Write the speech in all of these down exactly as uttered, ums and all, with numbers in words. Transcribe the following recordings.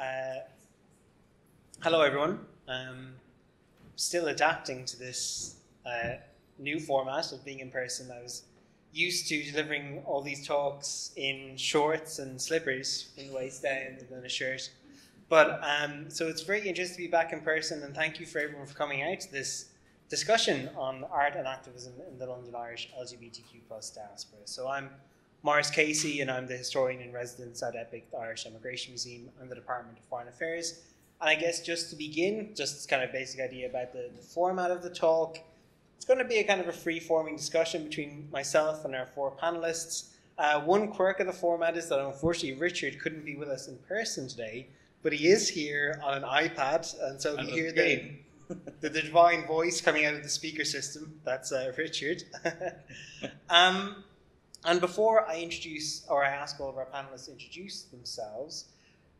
Uh, hello, everyone. Um, still adapting to this uh, new format of being in person. I was used to delivering all these talks in shorts and slippers from the waist down and then a shirt. But um, so it's very interesting to be back in person, and thank you for everyone for coming out to this discussion on art and activism in the London Irish L G B T Q plus diaspora. So I'm Maurice Casey, and I'm the historian in residence at Epic, the Irish Immigration Museum, and the Department of Foreign Affairs. And I guess just to begin, just kind of basic idea about the, the format of the talk. It's going to be a kind of a free-forming discussion between myself and our four panelists. Uh, one quirk of the format is that unfortunately Richard couldn't be with us in person today, but he is here on an iPad, and so you hear the, the divine voice coming out of the speaker system. That's uh, Richard. um, and before I introduce, or I ask all of our panelists to introduce themselves,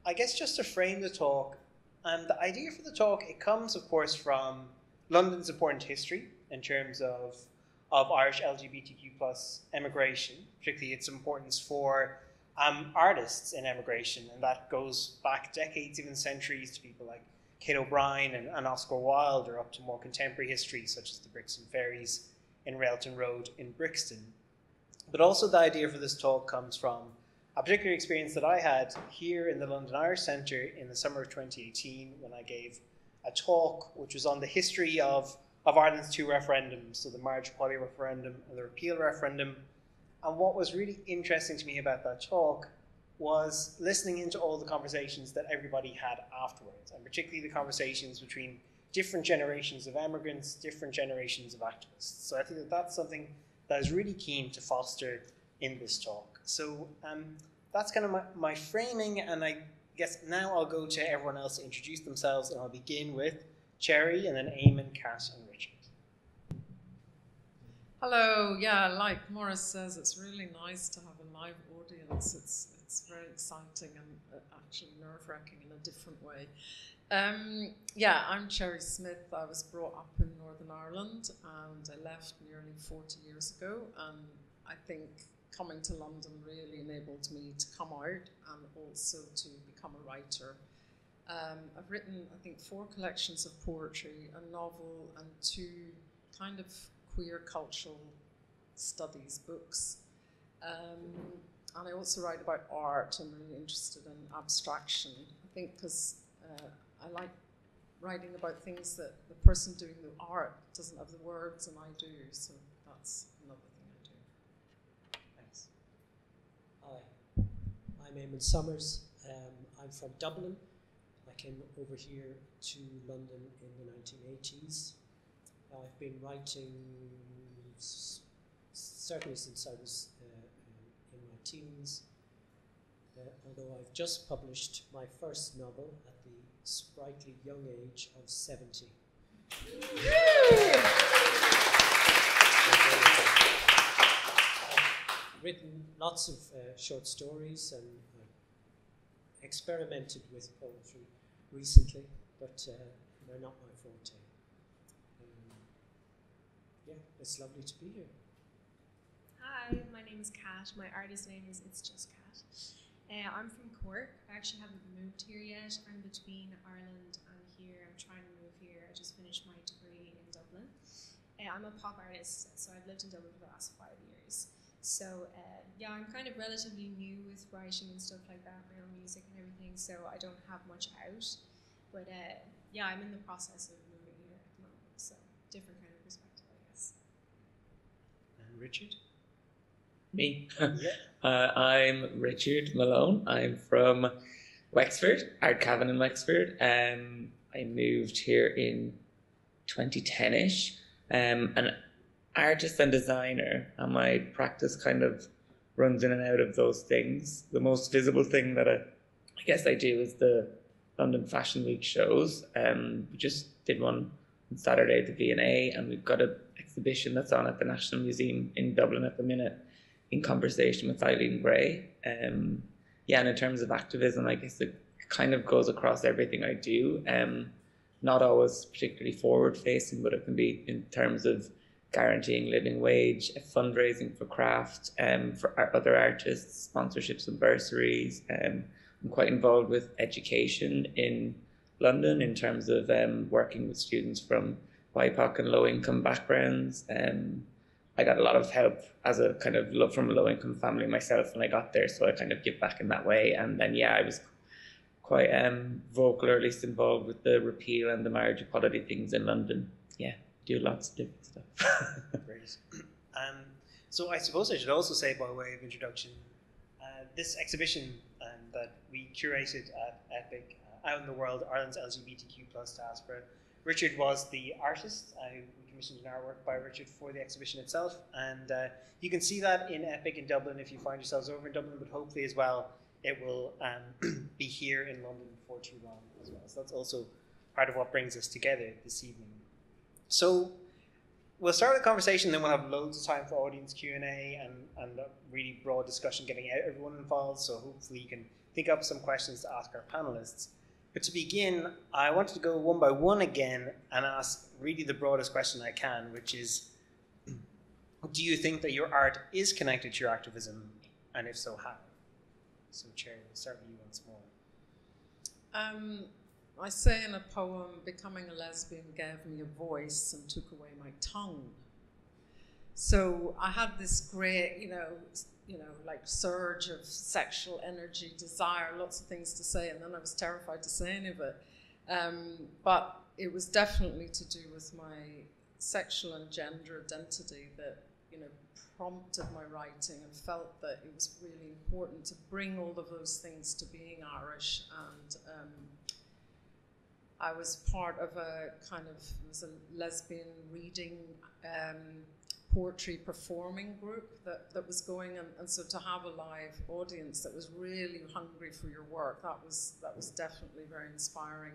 I guess just to frame the talk, and the idea for the talk, it comes, of course, from London's important history in terms of, of Irish L G B T Q plus emigration, particularly its importance for Um, artists in emigration, and that goes back decades, even centuries, to people like Kate O'Brien and, and Oscar Wilde, or up to more contemporary history such as the Brixton Fairies in Railton Road in Brixton. But also the idea for this talk comes from a particular experience that I had here in the London Irish Centre in the summer of twenty eighteen, when I gave a talk which was on the history of, of Ireland's two referendums, so the marriage equality referendum and the repeal referendum. And what was really interesting to me about that talk was listening into all the conversations that everybody had afterwards, and particularly the conversations between different generations of immigrants, different generations of activists. So I think that that's something that I was really keen to foster in this talk. So um, that's kind of my, my framing, and I guess now I'll go to everyone else to introduce themselves, and I'll begin with Cherry, and then Eamon, Kat, and Richard. Hello, yeah, like Maurice says, it's really nice to have a live audience. It's, it's very exciting and actually nerve-wracking in a different way. Um, yeah, I'm Cherry Smyth. I was brought up in Northern Ireland, and I left nearly forty years ago. And I think coming to London really enabled me to come out and also to become a writer. Um, I've written, I think, four collections of poetry, a novel, and two kind of queer cultural studies books. Um, and I also write about art. I'm really interested in abstraction, I think, because uh, I like writing about things that the person doing the art doesn't have the words, and I do, so that's another thing I do. Thanks. Hi, I'm Eamon Somers. Um, I'm from Dublin. I came over here to London in the nineteen eighties. I've been writing certainly since I was uh, in my teens, uh, although I've just published my first novel at the sprightly young age of seventy. I've written lots of uh, short stories, and I've experimented with poetry recently, but uh, they're not my forte. Yeah, it's lovely to be here. Hi, my name is Kat. My artist name is It's Just Kat. Uh, I'm from Cork. I actually haven't moved here yet. I'm between Ireland and here. I'm trying to move here. I just finished my degree in Dublin. Uh, I'm a pop artist, so I've lived in Dublin for the last five years. So uh, yeah, I'm kind of relatively new with writing and stuff like that, my own music and everything, so I don't have much out. But uh, yeah, I'm in the process of moving here at the moment, so different kind of Richard? Me. Yeah. uh, I'm Richard Malone. I'm from Wexford, Art Cavan in Wexford. Um, I moved here in twenty ten-ish. Um, an artist and designer, and my practice kind of runs in and out of those things. The most visible thing that I, I guess I do is the London Fashion Week shows. Um, we just did one on Saturday at the V and A, and we've got a exhibition that's on at the National Museum in Dublin at the minute, in conversation with Eileen Gray. Um, yeah, and in terms of activism, I guess it kind of goes across everything I do. Um, not always particularly forward-facing, but it can be in terms of guaranteeing living wage, fundraising for craft, um, for other artists, sponsorships and bursaries, um, I'm quite involved with education in London in terms of um, working with students from B I P O C and low-income backgrounds. Um, I got a lot of help as a kind of love from a low-income family myself when I got there, so I kind of give back in that way. And then, yeah, I was quite um, vocal, or at least involved with the repeal and the marriage equality things in London. Yeah, do lots of different stuff. Great. Um, so I suppose I should also say, by way of introduction, uh, this exhibition um, that we curated at Epic, Out in the World, Ireland's L G B T Q plus diaspora. Richard was the artist. Uh, we commissioned an artwork by Richard for the exhibition itself, and uh, you can see that in Epic in Dublin if you find yourselves over in Dublin, but hopefully as well it will um, be here in London before too long as well. So that's also part of what brings us together this evening. So we'll start with the conversation, then we'll have loads of time for audience Q and A and, and a really broad discussion, getting everyone involved, so hopefully you can think up some questions to ask our panellists. But to begin, I wanted to go one by one again and ask really the broadest question I can, which is, do you think that your art is connected to your activism, and if so, how? So, Cherry, we'll start with you once more. Um, I say in a poem, becoming a lesbian gave me a voice and took away my tongue. So I had this great, you know, you know, like surge of sexual energy, desire, lots of things to say, and then I was terrified to say any of it. Um, but it was definitely to do with my sexual and gender identity that, you know, prompted my writing, and felt that it was really important to bring all of those things to being Irish. And um, I was part of a kind of, it was a lesbian reading um, poetry performing group that, that was going, and, and so to have a live audience that was really hungry for your work, that was, that was definitely very inspiring.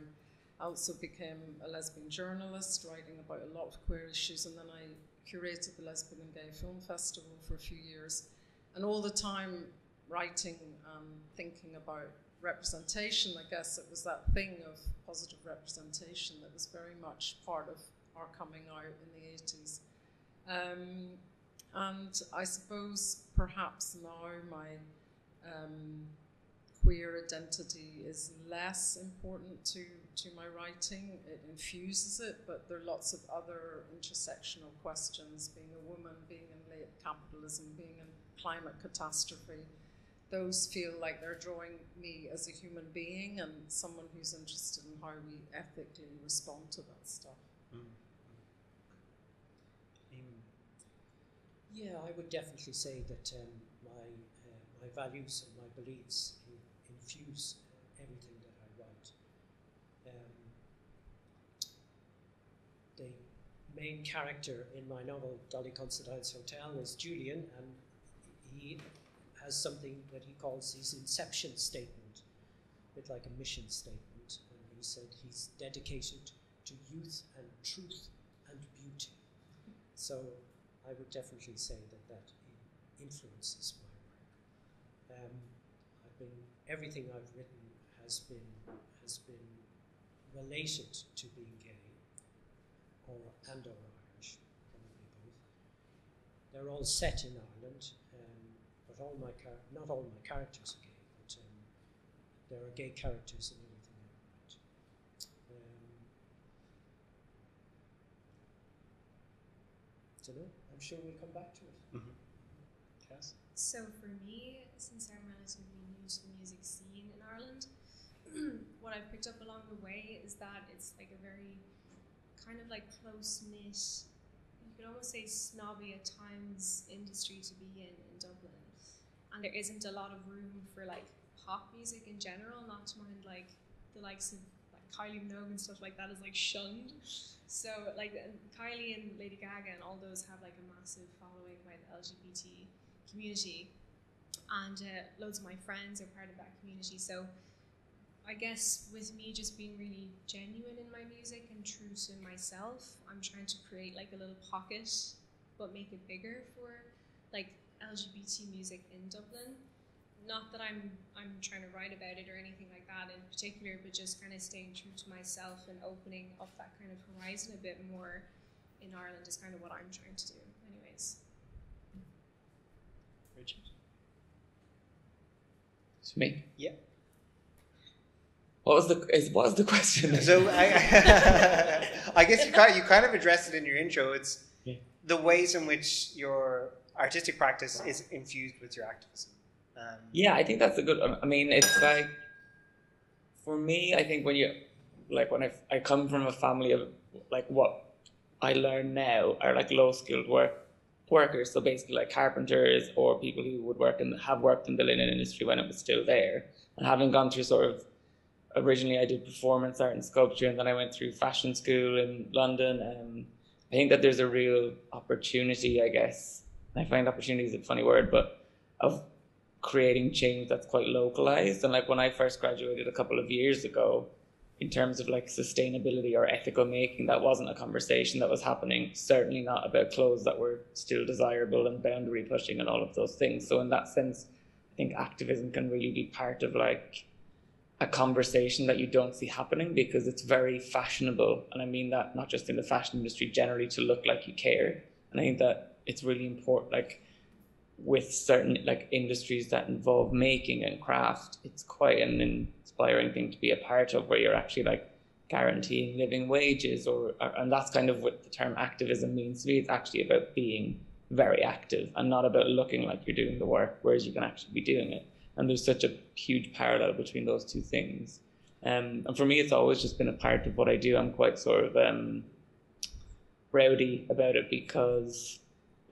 I also became a lesbian journalist, writing about a lot of queer issues, and then I curated the Lesbian and Gay Film Festival for a few years, and all the time writing and thinking about representation. I guess it was that thing of positive representation that was very much part of our coming out in the eighties. Um, and I suppose perhaps now my um, queer identity is less important to, to my writing. It infuses it, but there are lots of other intersectional questions, being a woman, being in late capitalism, being in climate catastrophe. Those feel like they're drawing me as a human being and someone who's interested in how we ethically respond to that stuff. Mm. Yeah, I would definitely say that um, my uh, my values and my beliefs in, infuse everything that I write. Um, the main character in my novel, Dolly Considine's Hotel, is Julian, and he has something that he calls his inception statement, a bit like a mission statement, and he said he's dedicated to youth and truth and beauty. So I would definitely say that that influences my work. Um, I've been, everything I've written has been has been related to being gay, or and or Irish, probably both. They're all set in Ireland, um, but all my not all my characters are gay. But um, there are gay characters in everything I write. Um, I don't know. I'm sure we'll come back to it. Mm-hmm. Yes. So for me, since I'm relatively new to the music scene in Ireland, what I've picked up along the way is that it's like a very kind of like close-knit, you could almost say snobby at times, industry to be in in Dublin. And there isn't a lot of room for like pop music in general, not to mind like the likes of Kylie Minogue and stuff like that is like shunned. So like Kylie and Lady Gaga and all those have like a massive following by the L G B T community, and uh, loads of my friends are part of that community. So I guess with me just being really genuine in my music and true to myself, I'm trying to create like a little pocket but make it bigger for like L G B T music in Dublin. Not that I'm I'm trying to write about it or anything like that in particular, but just kind of staying true to myself and opening up that kind of horizon a bit more in Ireland is kind of what I'm trying to do anyways. Richard? It's me. Yeah. What was the is, what was the question? So I, I guess you kind, you kind of addressed it in your intro. It's yeah. the ways in which your artistic practice is infused with your activism. Um, yeah, I think that's a good. I mean, it's like for me, I think when you like when I I come from a family of like what I learn now are like low skilled work. workers, so basically like carpenters or people who would work and have worked in the linen industry when it was still there. And having gone through sort of, originally I did performance art and sculpture, and then I went through fashion school in London. And I think that there's a real opportunity, I guess. I find opportunity is a funny word, but of creating change that's quite localized. And like when I first graduated a couple of years ago, in terms of like sustainability or ethical making, that wasn't a conversation that was happening, certainly not about clothes that were still desirable and boundary pushing and all of those things. So in that sense, I think activism can really be part of like a conversation that you don't see happening because it's very fashionable. And I mean that not just in the fashion industry generally to look like you care. And I think that it's really important, like with certain like industries that involve making and craft, it's quite an inspiring thing to be a part of where you're actually like guaranteeing living wages or, or and that's kind of what the term activism means to me. It's actually about being very active and not about looking like you're doing the work, whereas you can actually be doing it. And there's such a huge parallel between those two things. Um, and for me, it's always just been a part of what I do. I'm quite sort of um, rowdy about it because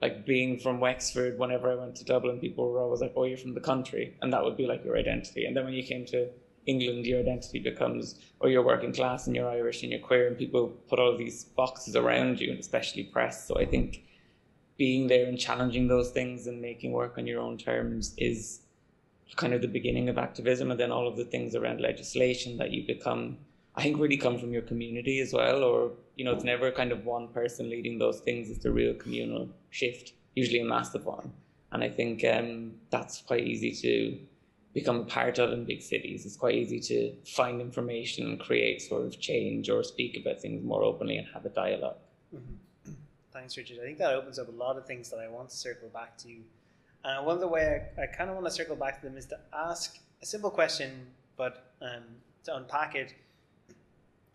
like being from Wexford, whenever I went to Dublin, people were always like, oh, you're from the country. And that would be like your identity. And then when you came to England, your identity becomes, oh, you're working class and you're Irish and you're queer. And people put all these boxes around you, and especially press. So I think being there and challenging those things and making work on your own terms is kind of the beginning of activism. And then all of the things around legislation that you become, I think really come from your community as well, or, you know, it's never kind of one person leading those things. It's a real communal shift, usually a massive one. And I think um, that's quite easy to become a part of in big cities. It's quite easy to find information and create sort of change or speak about things more openly and have a dialogue. Mm-hmm. Thanks, Richard. I think that opens up a lot of things that I want to circle back to. And uh, one of the way I, I kind of want to circle back to them is to ask a simple question, but um, to unpack it,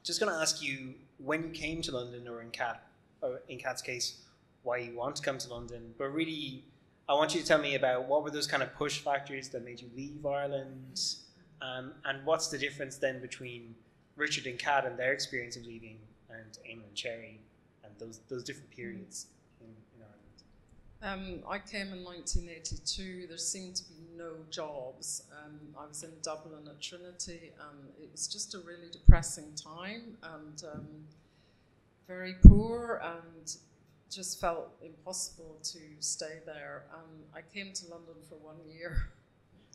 just going to ask you, when you came to London, or in Kat, or in Kat's case, why you want to come to London. But really, I want you to tell me about what were those kind of push factors that made you leave Ireland, um, and what's the difference then between Richard and Kat and their experience of leaving, and Eamon and Cherry, and those those different periods in, in Ireland. Um, I came in nineteen eighty-two. There seemed to be no jobs. Um, I was in Dublin at Trinity, and it was just a really depressing time, and um, very poor, and just felt impossible to stay there. Um, I came to London for one year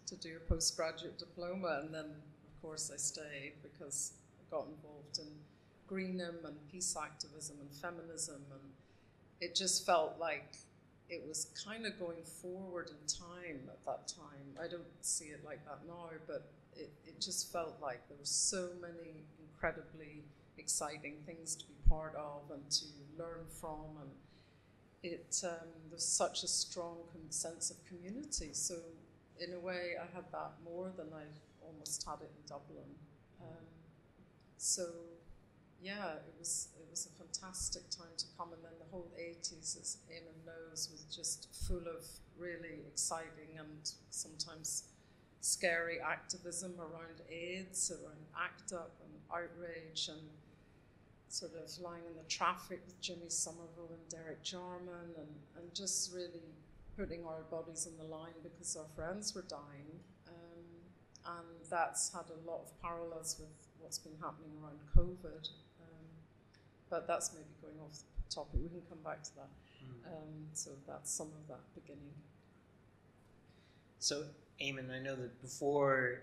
to do a postgraduate diploma, and then of course I stayed because I got involved in Greenham and peace activism and feminism, and it just felt like it was kind of going forward in time at that time. I don't see it like that now, but it, it just felt like there were so many incredibly exciting things to be part of and to learn from, and it um, there's such a strong sense of community. So in a way, I had that more than I almost had it in Dublin. Um, so yeah, it was it was a fantastic time to come, and then the whole eighties, as Eamon knows, was just full of really exciting and sometimes scary activism around AIDS, around ACT UP and outrage, and sort of lying in the traffic with Jimmy Somerville and Derek Jarman, and, and just really putting our bodies on the line because our friends were dying. Um, and that's had a lot of parallels with what's been happening around COVID. Um, but that's maybe going off the topic. We can come back to that. Mm. Um, so that's some of that beginning. So, Eamon, I know that before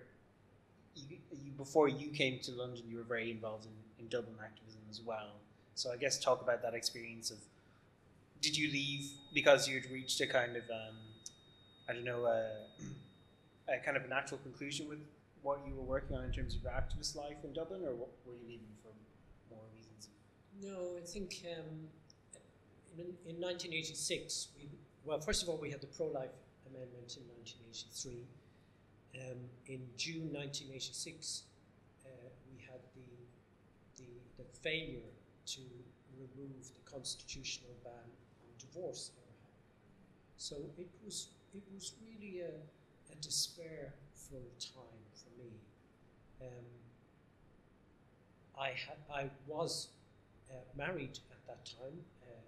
you, you, before you came to London, you were very involved in, in Dublin activism as well. So I guess talk about that experience of, did you leave because you'd reached a kind of, um, I don't know, a, a kind of a natural conclusion with what you were working on in terms of your activist life in Dublin, or what, were you leaving for more reasons? No, I think um, in, in nineteen eighty-six, we, well, first of all, we had the pro-life amendment in nineteen eighty-three. Um, in June nineteen eighty-six, uh, the failure to remove the constitutional ban on divorce ever happened. So it was, it was really a, a despairful time for me. Um, I, had, I was uh, married at that time, uh,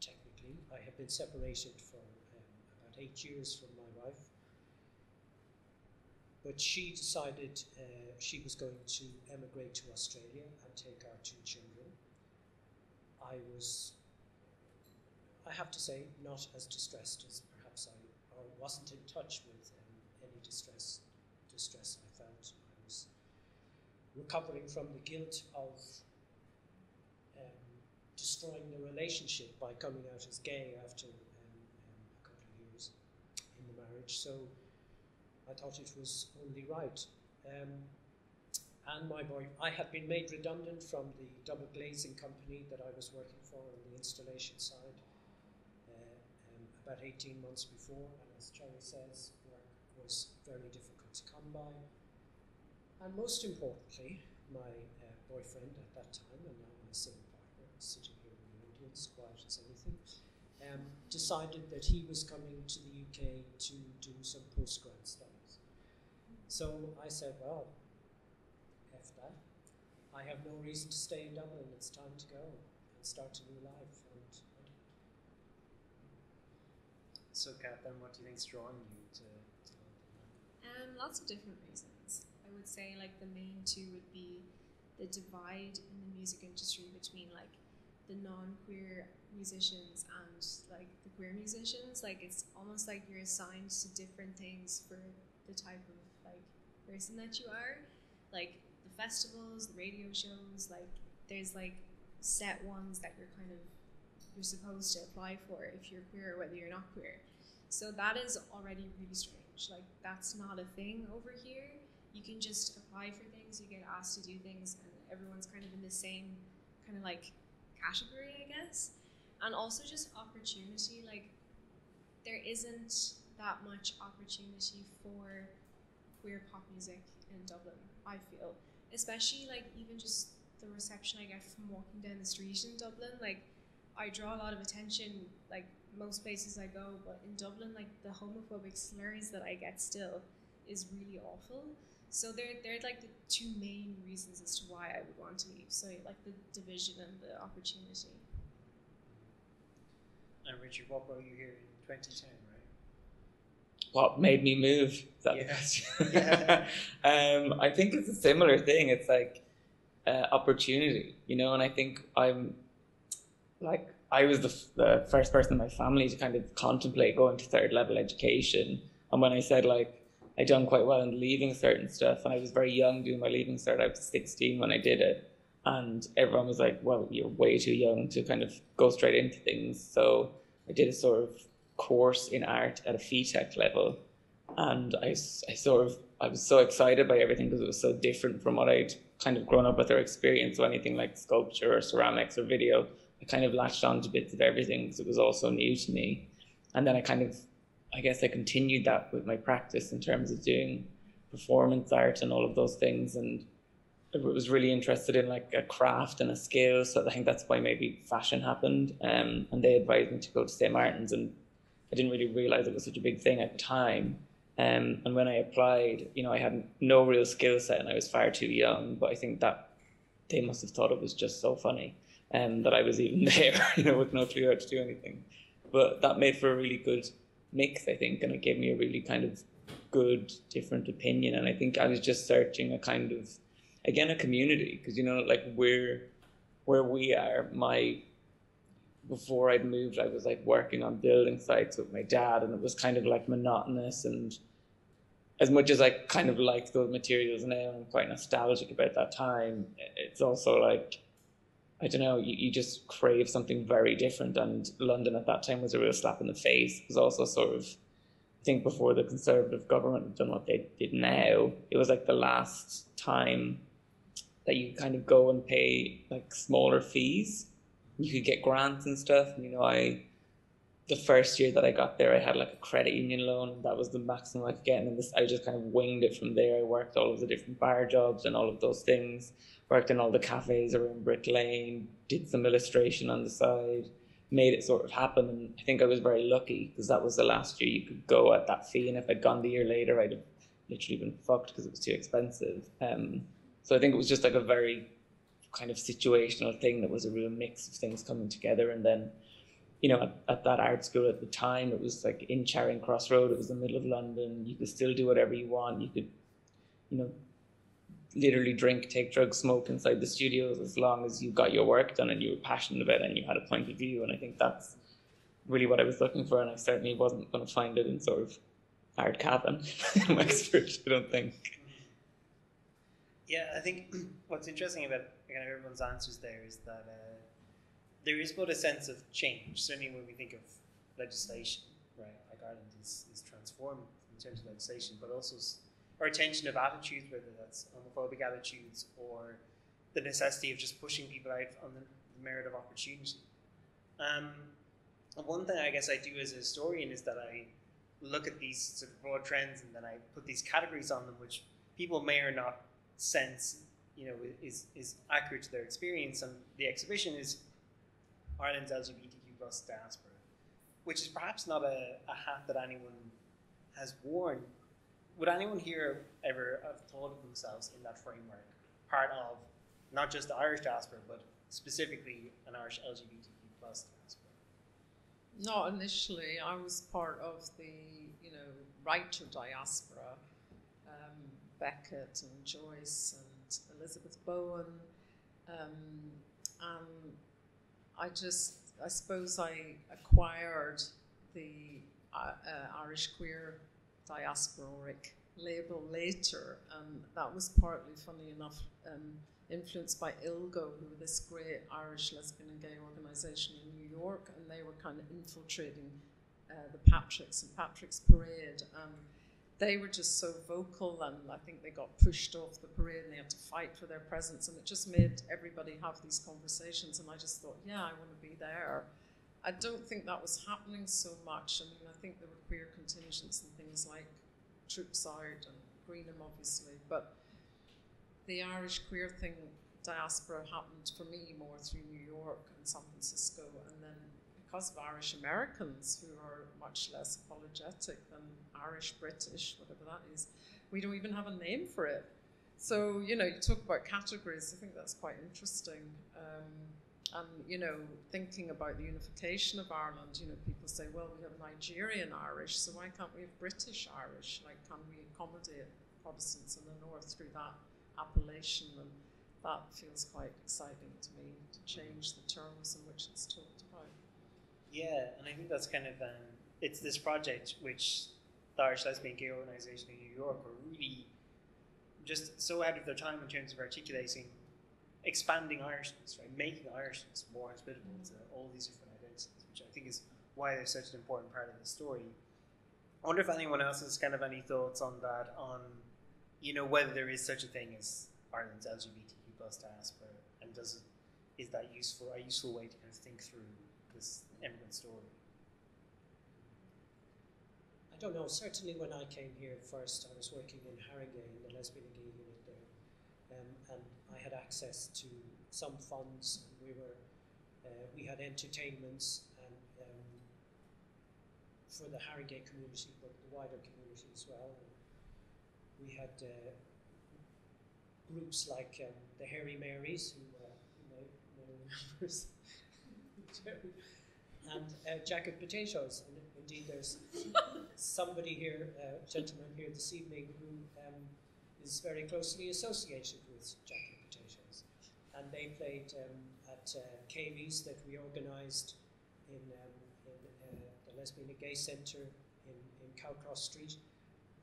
technically. I had been separated for um, about eight years from my wife. But she decided uh, she was going to emigrate to Australia and take our two children. I was, I have to say, not as distressed as perhaps I, or wasn't in touch with um, any distress, distress I felt. I was recovering from the guilt of um, destroying the relationship by coming out as gay after um, um, a couple of years in the marriage. So I thought it was only right. Um, and my boy, I had been made redundant from the double glazing company that I was working for on the installation side uh, um, about eighteen months before. And as Cherry says, work was very difficult to come by. And most importantly, my uh, boyfriend at that time, and now my civil partner, sitting here in the audience, quiet as anything, Um, decided that he was coming to the U K to do some postgrad studies. So I said, well, F that. I have no reason to stay in Dublin. It's time to go and start a new life. And I did. So, Kat, then what do you think's drawing you to, to London? Um, lots of different reasons. I would say, like, the main two would be the divide in the music industry between, like, the non-queer musicians and like the queer musicians. Like, it's almost like you're assigned to different things for the type of like person that you are. Like the festivals, the radio shows, like there's like set ones that you're kind of, you're supposed to apply for if you're queer or whether you're not queer. So that is already really strange. Like that's not a thing over here. You can just apply for things, you get asked to do things, and everyone's kind of in the same kind of like category, I guess. And also just opportunity, like there isn't that much opportunity for queer pop music in Dublin, I feel. Especially like even just the reception I get from walking down the street in Dublin, like I draw a lot of attention like most places I go, but in Dublin, like the homophobic slurs that I get still is really awful. So they're, they're like the two main reasons as to why I would want to leave. So like the division and the opportunity. And Richard, what brought you here in twenty ten, right? What made me move? Yes. Yeah. um, I think it's a similar thing. It's like uh, opportunity, you know, and I think I'm like, I was the, f the first person in my family to kind of contemplate going to third level education. And when I said like, I'd done quite well in leaving certain stuff, and I was very young doing my leaving cert. I was sixteen when I did it, and everyone was like, well, you're way too young to kind of go straight into things. So I did a sort of course in art at a F E T E C level, and I, I sort of, I was so excited by everything because it was so different from what I'd kind of grown up with or experienced, so anything like sculpture or ceramics or video, I kind of latched on to bits of everything because it was all so new to me. And then I kind of, I guess I continued that with my practice in terms of doing performance art and all of those things, and I was really interested in like a craft and a skill, so I think that's why maybe fashion happened, um, and they advised me to go to Saint Martin's, and I didn't really realise it was such a big thing at the time, um, and when I applied, you know, I had no real skill set and I was far too young, but I think that they must have thought it was just so funny um, that I was even there, you know, with no clue how to do anything. But that made for a really good mix, I think, and it gave me a really kind of good different opinion. And I think I was just searching a kind of, again, a community, because, you know, like where where we are, my before I'd moved, I was like working on building sites with my dad, and it was kind of like monotonous. And as much as I kind of like those materials now, I'm quite nostalgic about that time, it's also like, I don't know, you, you just crave something very different, and London at that time was a real slap in the face. It was also sort of, I think before the Conservative government had done what they did now, it was like the last time that you kind of go and pay like smaller fees. You could get grants and stuff, and you know, I the first year that I got there, I had like a credit union loan. That was the maximum I could get. And this, I just kind of winged it from there. I worked all of the different bar jobs and all of those things. Worked in all the cafes around Brick Lane, did some illustration on the side, made it sort of happen. And I think I was very lucky because that was the last year you could go at that fee. And if I'd gone the year later, I'd have literally been fucked because it was too expensive. Um, so I think it was just like a very kind of situational thing that was a real mix of things coming together. And then, you know, at, at that art school at the time, it was like in Charing Cross Road, it was the middle of London. You could still do whatever you want. You could, you know, literally drink, take drugs, smoke inside the studios as long as you got your work done and you were passionate about it and you had a point of view. And I think that's really what I was looking for. And I certainly wasn't going to find it in sort of Art Cavan in Wexford, I don't think. Yeah, I think what's interesting about kind of everyone's answers there is that uh, there is both a sense of change, certainly when we think of legislation, right? Like Ireland is, is transformed in terms of legislation, but also our attention of attitudes, whether that's homophobic attitudes or the necessity of just pushing people out on the, the merit of opportunity. Um, and one thing I guess I do as a historian is that I look at these sort of broad trends and then I put these categories on them, which people may or not sense, you know, is, is accurate to their experience. And the exhibition is Ireland's L G B T Q plus diaspora, which is perhaps not a, a hat that anyone has worn. Would anyone here ever have thought of themselves in that framework, part of not just the Irish diaspora, but specifically an Irish L G B T Q plus diaspora? Not initially. I was part of the, you know, writer diaspora, um, Beckett and Joyce and Elizabeth Bowen. Um, and I just, I suppose I acquired the uh, uh, Irish queer diasporic label later, and that was partly, funnily enough, um, influenced by ILGO, who were this great Irish lesbian and gay organisation in New York, and they were kind of infiltrating uh, the Patrick's and Patrick's Parade. Um, they were just so vocal, and I think they got pushed off the parade and they had to fight for their presence, and it just made everybody have these conversations, and I just thought, yeah, I want to be there. I don't think that was happening so much. I mean, I think there were queer contingents and things like Troops Out and Greenham, obviously, but the Irish queer thing, diaspora, happened for me more through New York and San Francisco, and then because of Irish Americans, who are much less apologetic than Irish British, whatever that is, we don't even have a name for it. So, you know, you talk about categories, I think that's quite interesting. Um, And, you know, thinking about the unification of Ireland, you know, people say, well, we have Nigerian Irish, so why can't we have British Irish? Like, can we accommodate Protestants in the North through that appellation? And that feels quite exciting to me, to change the terms in which it's talked about. Yeah, and I think that's kind of, um, it's this project which the Irish Lesbian Gay Organisation in New York were really just so ahead of their time in terms of articulating expanding Irishness, right? Making Irishness more hospitable to all these different identities, which I think is why they're such an important part of the story. I wonder if anyone else has kind of any thoughts on that, on, you know, whether there is such a thing as Ireland's L G B T Q plus diaspora, and does it, is that useful, a useful way to kind of think through this immigrant story? I don't know. Certainly when I came here first, I was working in Haringey in the lesbian and gay unit there. Um, and I had access to some funds, and we were uh, we had entertainments and um, for the Haringey community, but the wider community as well. And we had uh, groups like um, the Harry Marys, who uh, you know, you know members, and uh, Jacket Potatoes. And indeed, there's somebody here, uh, a gentleman here this evening, who. Um, is very closely associated with Jacket Potatoes. And they played um, at uh, Céilís that we organised in, um, in uh, the Lesbian and Gay Centre in, in Cowcross Street.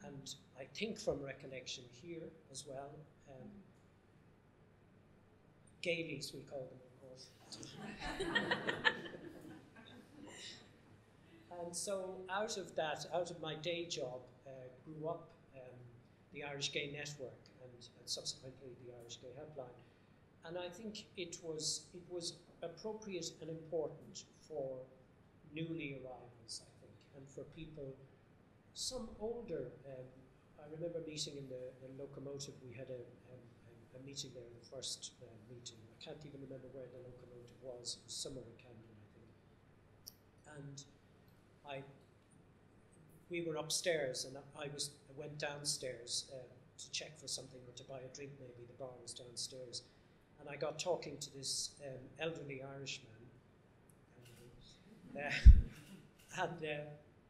And I think from recollection here as well, um, Gaylís we call them, of course. And so out of that, out of my day job, uh, grew up the Irish Gay Network and, and subsequently the Irish Gay Helpline. And I think it was, it was appropriate and important for newly arrivals, I think, and for people, some older. Um, I remember meeting in the, the Locomotive. We had a, a, a meeting there, the first uh, meeting. I can't even remember where the Locomotive was. It was somewhere in Camden, I think. And I, we were upstairs, and I was I went downstairs uh, to check for something or to buy a drink. Maybe the bar was downstairs, and I got talking to this um, elderly Irishman, uh, and uh,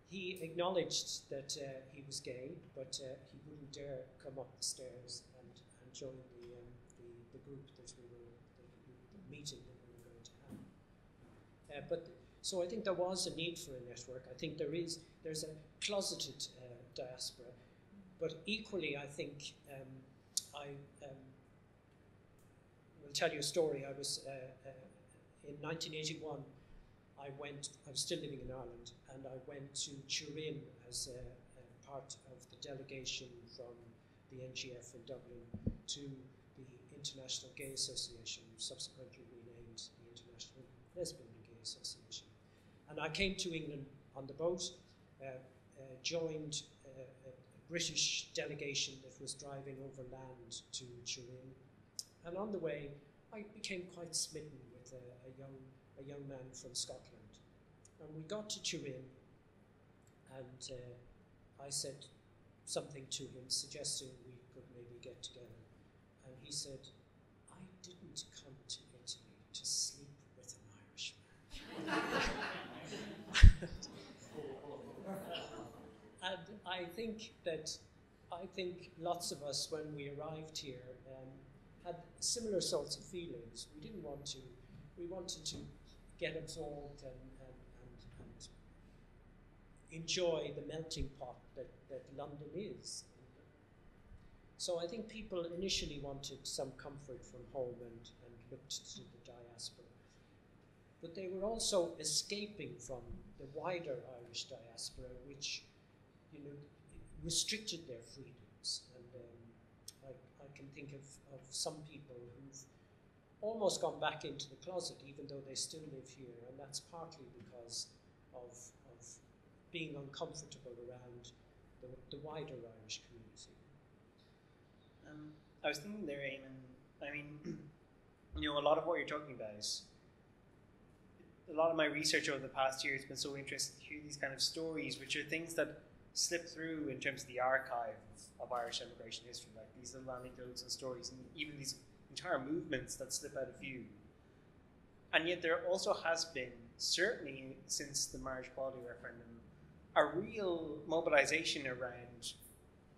he acknowledged that uh, he was gay, but uh, he wouldn't dare come up the stairs and, and join the, um, the the group that we were the, the meeting that we were going to have. Uh, but. So I think there was a need for a network. I think there is, there's a closeted uh, diaspora, but equally I think, um, I um, will tell you a story. I was, uh, uh, in nineteen eighty-one, I went, I was still living in Ireland, and I went to Turin as a, a part of the delegation from the N G F in Dublin to the International Gay Association, subsequently renamed the International Lesbian and Gay Association. And I came to England on the boat, uh, uh, joined uh, a, a British delegation that was driving over land to Turin. And on the way, I became quite smitten with a, a, young, a young man from Scotland. And we got to Turin, and uh, I said something to him, suggesting we could maybe get together. And he said, I didn't come to Italy to sleep with an Irishman. And I think that, I think lots of us, when we arrived here, um, had similar sorts of feelings. We didn't want to, we wanted to get absorbed and, and, and, and enjoy the melting pot that, that London is. So I think people initially wanted some comfort from home and, and looked to the diaspora. But they were also escaping from the wider Irish diaspora, which, you know, restricted their freedoms. And um, I, I can think of, of some people who've almost gone back into the closet, even though they still live here, and that's partly because of, of being uncomfortable around the, the wider Irish community. Um, I was thinking there, Eamon, I mean, you know, a lot of what you're talking about is, a lot of my research over the past year has been so interested to hear these kind of stories, which are things that slip through in terms of the archive of, of Irish immigration history, like these little anecdotes and stories, and even these entire movements that slip out of view. And yet there also has been, certainly since the marriage equality referendum, a real mobilization around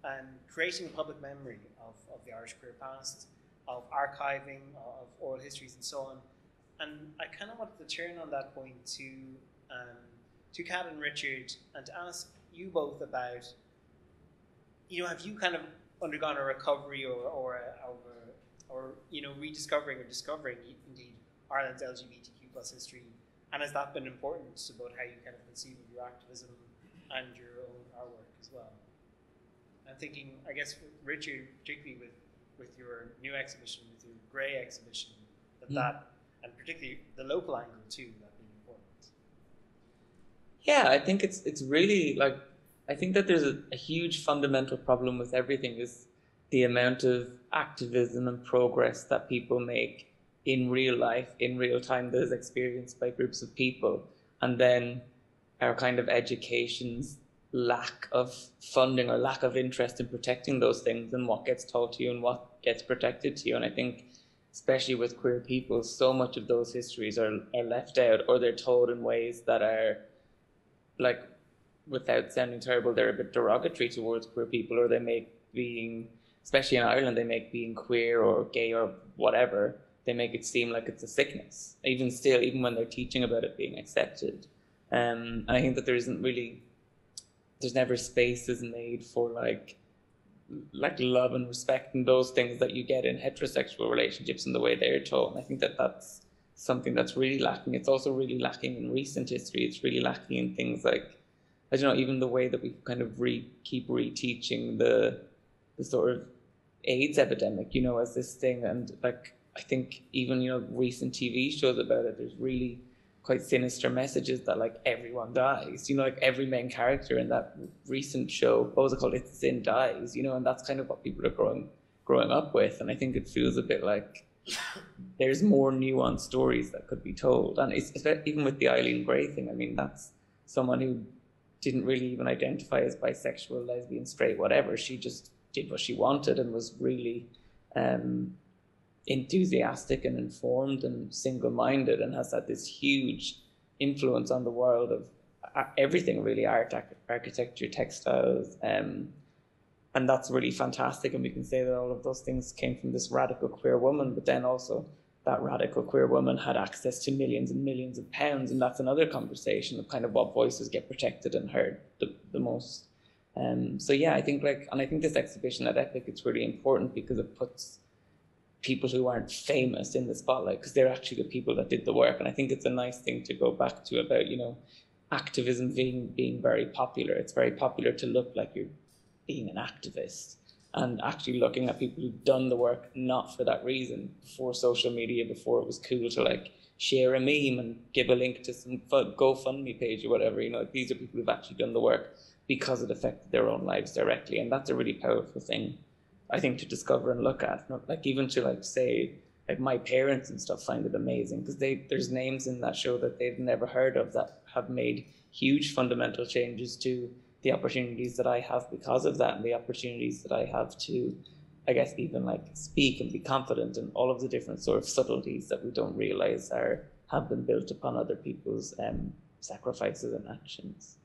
and creating public memory of, of the Irish queer past, of archiving, of oral histories and so on. And I kind of wanted to turn on that point to um, to Kat and Richard, and to ask you both about, you know, have you kind of undergone a recovery or or a, or, or you know rediscovering or discovering indeed Ireland's L G B T Q plus history, and has that been important about how you kind of conceive of your activism and your own artwork as well? I'm thinking, I guess, Richard, particularly with with your new exhibition, with your Grey exhibition, that mm. that. And particularly the local angle too, that being important. Yeah, I think it's it's really like, I think that there's a, a huge fundamental problem with everything is the amount of activism and progress that people make in real life, in real time, that is experienced by groups of people. And then our kind of education's lack of funding or lack of interest in protecting those things and what gets told to you and what gets protected to you. And I think especially with queer people, so much of those histories are, are left out, or they're told in ways that are, like, without sounding terrible, they're a bit derogatory towards queer people, or they make being, especially in Ireland, they make being queer or gay or whatever, they make it seem like it's a sickness, even still, even when they're teaching about it being accepted. Um, and I think that there isn't really, there's never spaces made for, like, like love and respect and those things that you get in heterosexual relationships and the way they're told. And I think that that's something that's really lacking. It's also really lacking in recent history. It's really lacking in things like, I don't know, even the way that we kind of re keep reteaching the, the sort of AIDS epidemic, you know, as this thing. And like, I think even, you know, recent T V shows about it, there's really quite sinister messages that like everyone dies, you know, like every main character in that recent show, what was it called, It's a Sin, dies, you know, and that's kind of what people are growing growing up with. And I think it feels a bit like there's more nuanced stories that could be told. And it's, it's even with the Eileen Gray thing, I mean, that's someone who didn't really even identify as bisexual, lesbian, straight, whatever. She just did what she wanted and was really um, enthusiastic and informed and single-minded, and has had this huge influence on the world of everything, really, art, architecture, textiles. Um, and that's really fantastic. And we can say that all of those things came from this radical queer woman, but then also that radical queer woman had access to millions and millions of pounds. And that's another conversation of kind of what voices get protected and heard the, the most. Um, so yeah, I think like, and I think this exhibition at Epic, it's really important because it puts people who aren't famous in the spotlight, because they're actually the people that did the work. And I think it's a nice thing to go back to about, you know, activism being, being very popular. It's very popular to look like you're being an activist, and actually looking at people who've done the work, not for that reason, before social media, before it was cool to like share a meme and give a link to some GoFundMe page or whatever, you know, like these are people who've actually done the work because it affected their own lives directly. And that's a really powerful thing, I think, to discover and look at. Not like even to like say, like my parents and stuff find it amazing because they there's names in that show that they've never heard of that have made huge fundamental changes to the opportunities that I have because of that, and the opportunities that I have to, I guess, even like speak and be confident, and all of the different sort of subtleties that we don't realize are have been built upon other people's um, sacrifices and actions.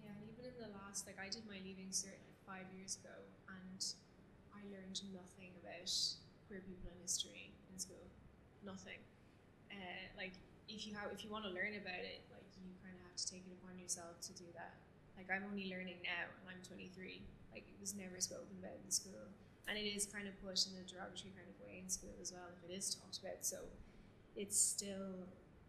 Yeah, and even in the last, like I did my leaving cert like five years ago, and I learned nothing about queer people in history in school, nothing. Uh, like if you have, if you want to learn about it, like you kind of have to take it upon yourself to do that. Like I'm only learning now, and I'm twenty-three. Like it was never spoken about in school, and it is kind of pushed in a derogatory kind of way in school as well. If it is talked about, so it's still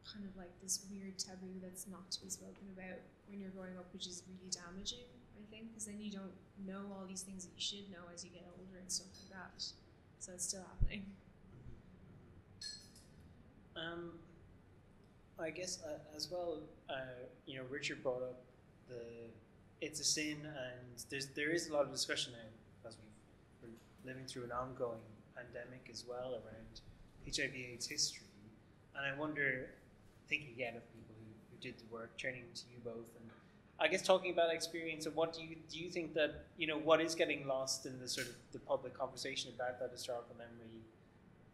kind of like this weird taboo that's not to be spoken about when you're growing up, which is really damaging, I think, because then you don't know all these things that you should know as you get older and stuff like that. So it's still happening. Um, I guess uh, as well, uh, you know, Richard brought up the It's a Sin, and there's there is a lot of discussion now because we've, we're living through an ongoing pandemic as well around H I V AIDS history. And I wonder, thinking again of people who, who did the work, turning to you both, and I guess talking about experience and what do you do you think that, you know, what is getting lost in the sort of the public conversation about that historical memory?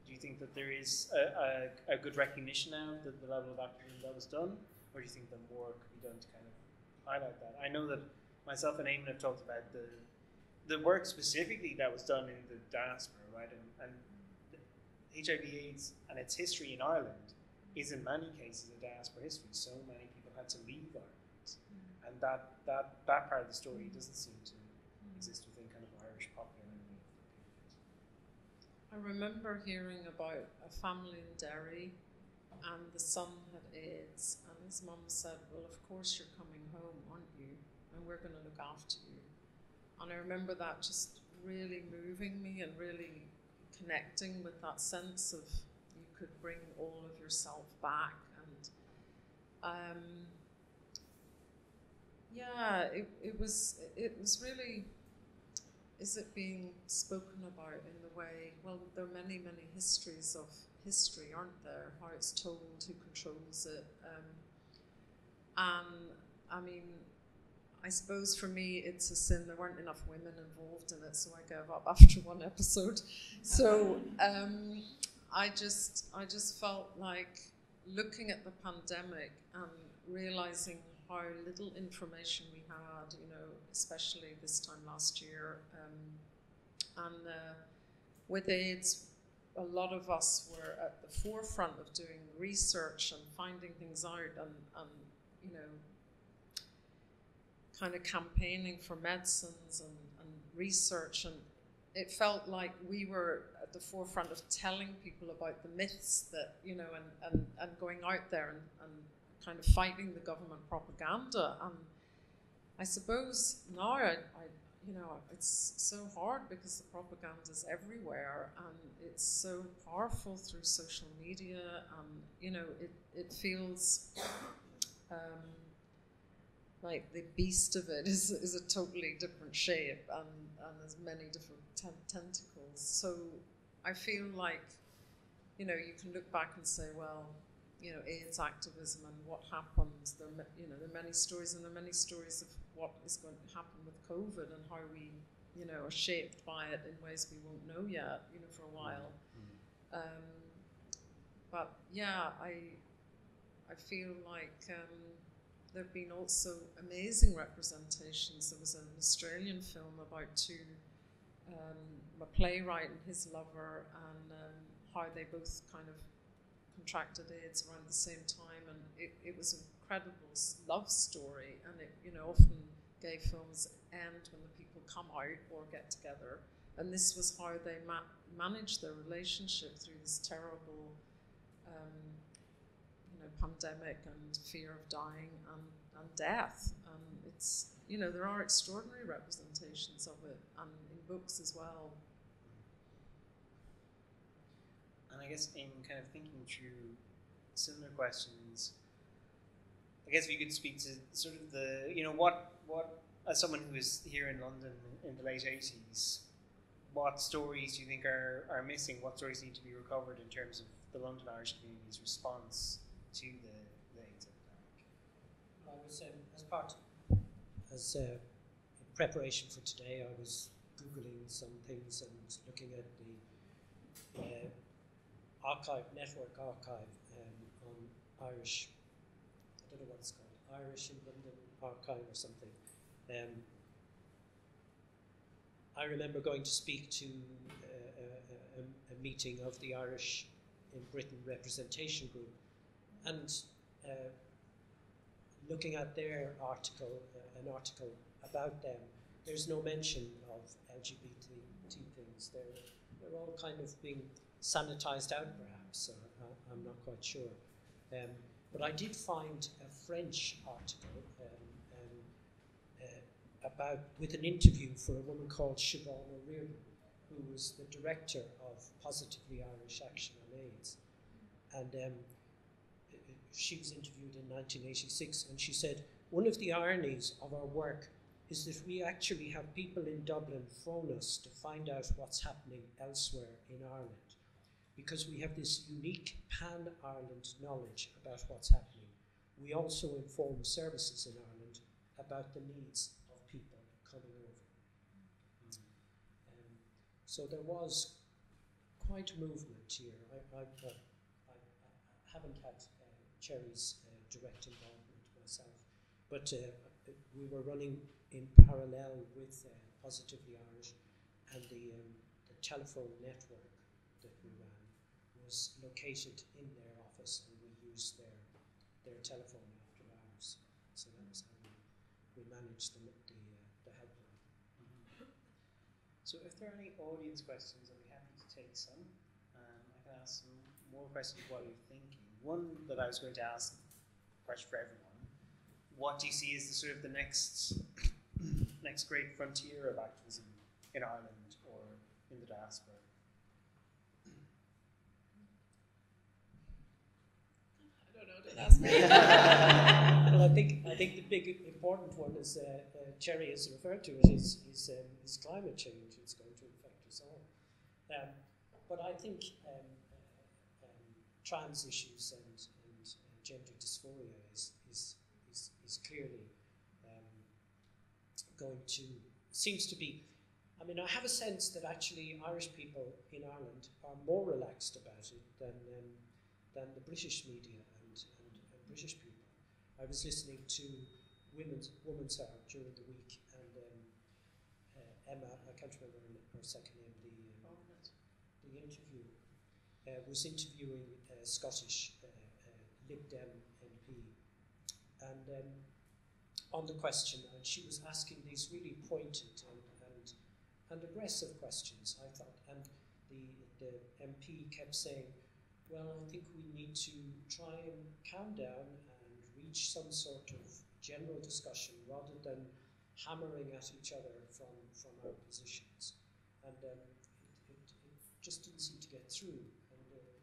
Do you think that there is a, a, a good recognition now of the, the level of activism that was done, or do you think that more could be done to kind of highlight that? I know that myself and Eamon have talked about the the work specifically that was done in the diaspora, right? And, and H I V AIDS and its history in Ireland is in many cases a diaspora history. So many people had to leave Ireland, mm-hmm. and that, that that part of the story doesn't seem to mm-hmm. exist within kind of Irish popular memory. I remember hearing about a family in Derry, and the son had AIDS, and his mum said, well, of course you're coming home, aren't you? And we're going to look after you. And I remember that just really moving me and really connecting with that sense of you could bring all of yourself back. And um, yeah, it, it was it was really, is it being spoken about in the way, well, there are many, many histories of history, aren't there? How it's told, who controls it. Um, and I mean, I suppose for me, It's a Sin. There weren't enough women involved in it, so I gave up after one episode. So um, I just, I just felt like looking at the pandemic and realizing how little information we had, you know, especially this time last year, um, and uh, with AIDS. A lot of us were at the forefront of doing research and finding things out and, and, you know, kind of campaigning for medicines and, and research. And it felt like we were at the forefront of telling people about the myths that, you know, and, and, and going out there and, and kind of fighting the government propaganda. And I suppose now I, I you know, it's so hard because the propaganda is everywhere, and it's so powerful through social media, and, you know, it, it feels um, like the beast of it is, is a totally different shape, and, and there's many different ten tentacles. So I feel like, you know, you can look back and say, well, you know, AIDS activism and what happened. There, you know, there are many stories, and there are many stories of what is going to happen with COVID and how we, you know, are shaped by it in ways we won't know yet, you know, for a while. Mm-hmm. Um, but yeah, I, I feel like um, there have been also amazing representations. There was an Australian film about two, um, a playwright and his lover, and um, how they both kind of contracted AIDS around the same time, and it, it was an incredible love story. And it, you know, often gay films end when the people come out or get together, and this was how they ma managed their relationship through this terrible, um, you know, pandemic and fear of dying and, and death. And it's, you know, there are extraordinary representations of it, and in books as well. And I guess in kind of thinking through similar questions, I guess if you could speak to sort of the, you know, what, what as someone who was here in London in the late eighties, what stories do you think are, are missing? What stories need to be recovered in terms of the London Irish community's response to the, the AIDS epidemic? Well, I was, um, as part, as uh, in preparation for today, I was Googling some things and looking at the uh, archive, network archive um, on Irish, I don't know what it's called, Irish in London Archive or something. Um, I remember going to speak to uh, a, a, a meeting of the Irish in Britain representation group, and uh, looking at their article, uh, an article about them, there's no mention of L G B T things. They're, they're all kind of being sanitized out, perhaps, or, uh, I'm not quite sure. Um, but I did find a French article um, um, uh, about, with an interview for a woman called Siobhan O'Reardon, who was the director of Positively Irish Action on AIDS. And um, she was interviewed in nineteen eighty-six, and she said, one of the ironies of our work is that we actually have people in Dublin phone us to find out what's happening elsewhere in Ireland, because we have this unique pan-Ireland knowledge about what's happening. We also inform services in Ireland about the needs of people coming over. Mm. Um, so there was quite a movement here. I, I, uh, I, I haven't had uh, Cherry's uh, direct involvement myself, but uh, we were running in parallel with uh, Positively Irish, and the, um, the telephone network that we ran was located in their office, and we used their their telephone after hours. So that was how we, we managed the, the, uh, the helpline. Mm-hmm. So if there are any audience questions, I'd be happy to take some. Um, I can ask some more questions while you're thinking. One that I was going to ask, question for everyone, what do you see as the sort of the next, next great frontier of activism in Ireland or in the diaspora? That's me. Well, I think I think the big important one is uh, uh, Cherry has referred to it is is, um, is climate change. It's going to affect us all. Um, but I think um, uh, um, trans issues and, and uh, gender dysphoria is is is, is clearly um, going to seems to be. I mean, I have a sense that actually Irish people in Ireland are more relaxed about it than um, than the British media. British people. I was listening to Women's Women's Hour during the week, and um, uh, Emma, I can't remember her second name, the, um, the interview, uh, was interviewing a Scottish uh, uh, Lib Dem M P, and um, on the question, and she was asking these really pointed and, and, and aggressive questions, I thought, and the, the M P kept saying, well, I think we need to try and calm down and reach some sort of general discussion rather than hammering at each other from, from our positions. And um, it, it, it just didn't seem to get through. And uh,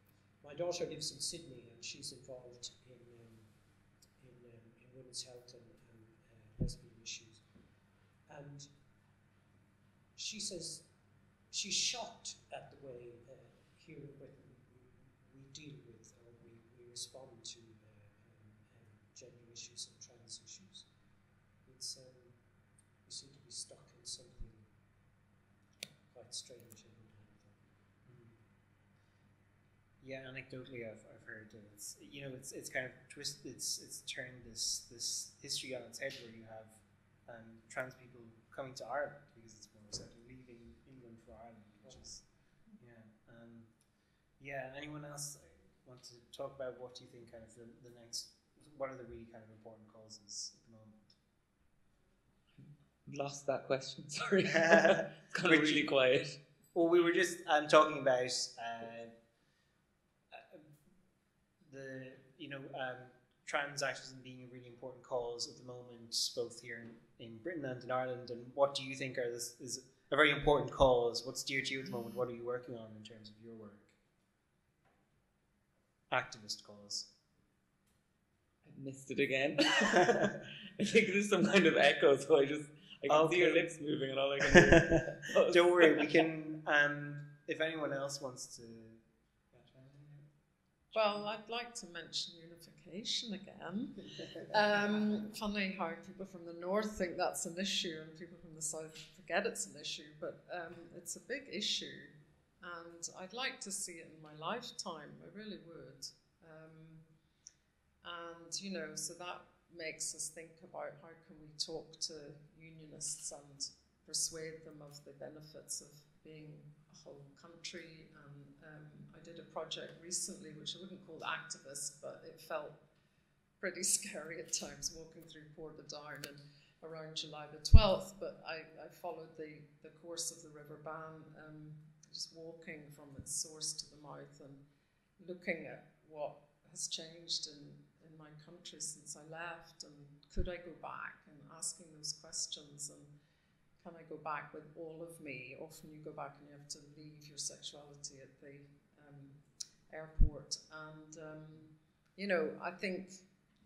my daughter lives in Sydney, and she's involved in, um, in, um, in women's health and, and uh, lesbian issues. And she says she's shocked at the way uh, here in Britain we deal with or we, we respond to uh, um, um, gender issues and trans issues. It's um, we seem to be stuck in something quite strange. And yeah, anecdotally, I've I've heard that it's you know it's it's kind of twisted. It's it's turned this this history on its head, where you have um, trans people coming to Ireland because it's more accepted, leaving England for Ireland, which is yeah. Um, yeah. Anyone else want to talk about what do you think? Kind of the, the next. What are the really kind of important causes at the moment? Lost that question. Sorry, it's kind of really quiet. Well, we were just um, talking about. Uh, The you know um, trans activism being a really important cause at the moment, both here in, in Britain and in Ireland. And what do you think are this is a very important cause? What's dear to you at the moment? What are you working on in terms of your work? Activist cause. I missed it again. I think there's some kind of echo, so I just I can okay. see your lips moving, and all I can do. Is Don't worry, we can. Um, if anyone else wants to. Well, I'd like to mention unification again. Um, funny how people from the north think that's an issue and people from the south forget it's an issue, but um, it's a big issue, and I'd like to see it in my lifetime. I really would. Um, and, you know, so that makes us think about how can we talk to unionists and persuade them of the benefits of being a whole country. And um, I did a project recently, which I wouldn't call activist, but it felt pretty scary at times, walking through Portadown and around July the twelfth. But I, I followed the, the course of the River Bann, um, just walking from its source to the mouth and looking at what has changed in, in my country since I left, and could I go back, and asking those questions. And can I go back with all of me? Often you go back and you have to leave your sexuality at the um, airport. And, um, you know, I think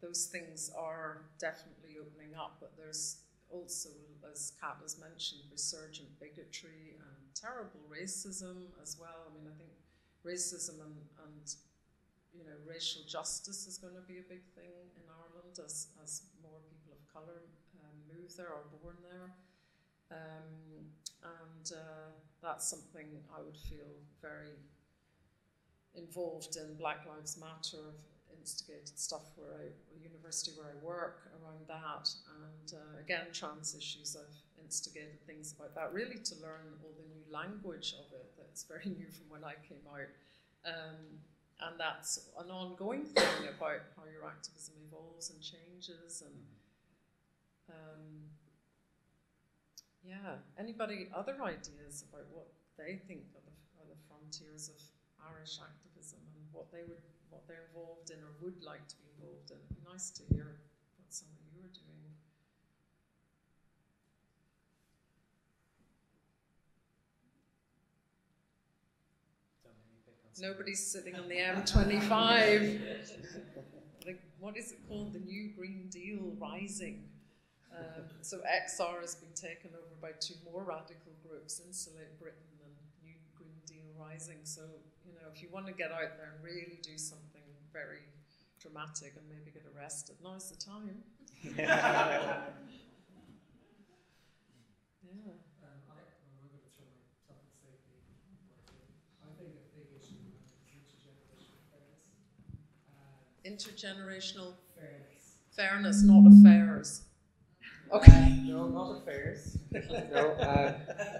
those things are definitely opening up, but there's also, as Kat has mentioned, resurgent bigotry and terrible racism as well. I mean, I think racism and, and you know, racial justice is going to be a big thing in Ireland as, as more people of colour um, move there or are born there. Um, and uh, that's something I would feel very involved in. Black Lives Matter have instigated stuff where I, university where I work around that, and uh, again trans issues, I've instigated things about that, really to learn all the new language of it that's very new from when I came out, um, and that's an ongoing thing about how your activism evolves and changes. And um, yeah, anybody other ideas about what they think are the, are the frontiers of Irish activism and what they would, what they're involved in or would like to be involved in? It'd be nice to hear what some of you are doing. Nobody's sitting on the M twenty-five. Like, what is it called? The New Green Deal Rising. Um, so X R has been taken over by two more radical groups, Insulate Britain and New Green Deal Rising. So, you know, if you want to get out there and really do something very dramatic and maybe get arrested, now's the time. Yeah. Yeah. Intergenerational fairness. Fairness, not affairs. Okay. Uh, no, not affairs. No, uh,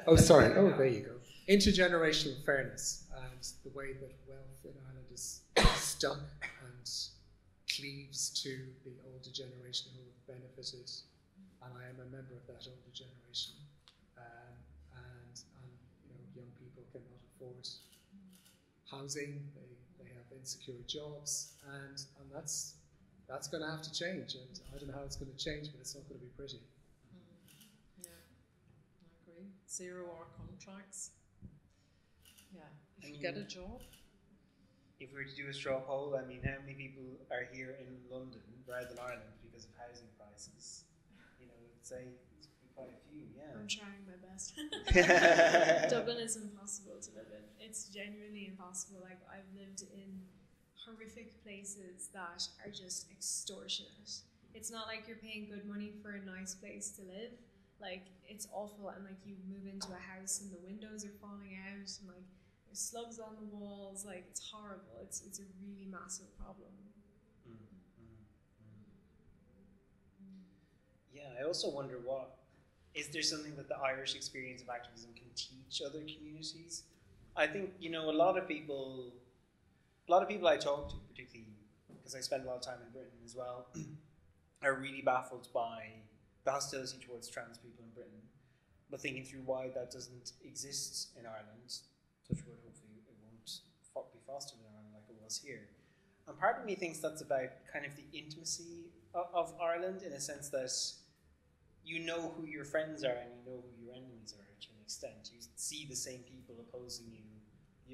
oh, sorry. Oh, there you go. Intergenerational fairness and the way that wealth in Ireland is stuck and cleaves to the older generation who have benefited, and I am a member of that older generation. Um, and, and you know, young people cannot afford housing; they they have insecure jobs, and and that's. That's going to have to change, and I don't know how it's going to change, but it's not going to be pretty. zero-hour contracts. Yeah, if I you mean, get a job. If we were to do a straw poll, I mean, how many people are here in London rather than Ireland because of housing prices? You know, I'd say it's quite a few, yeah. I'm trying my best. Dublin is impossible to live in. It's genuinely impossible. Like, I've lived in horrific places that are just extortionate. It's not like you're paying good money for a nice place to live. Like, it's awful, and like, you move into a house and the windows are falling out, and like, there's slugs on the walls. Like, it's horrible. It's it's a really massive problem. Mm, mm, mm. Yeah, I also wonder what is there something that the Irish experience of activism can teach other communities? I think you know a lot of people, a lot of people I talk to, particularly because I spend a lot of time in Britain as well, are really baffled by the hostility towards trans people in Britain, but thinking through why that doesn't exist in Ireland, touch wood, hopefully it won't be fostered in Ireland like it was here. And part of me thinks that's about kind of the intimacy of, of Ireland, in a sense that you know who your friends are and you know who your enemies are to an extent. You see the same people opposing you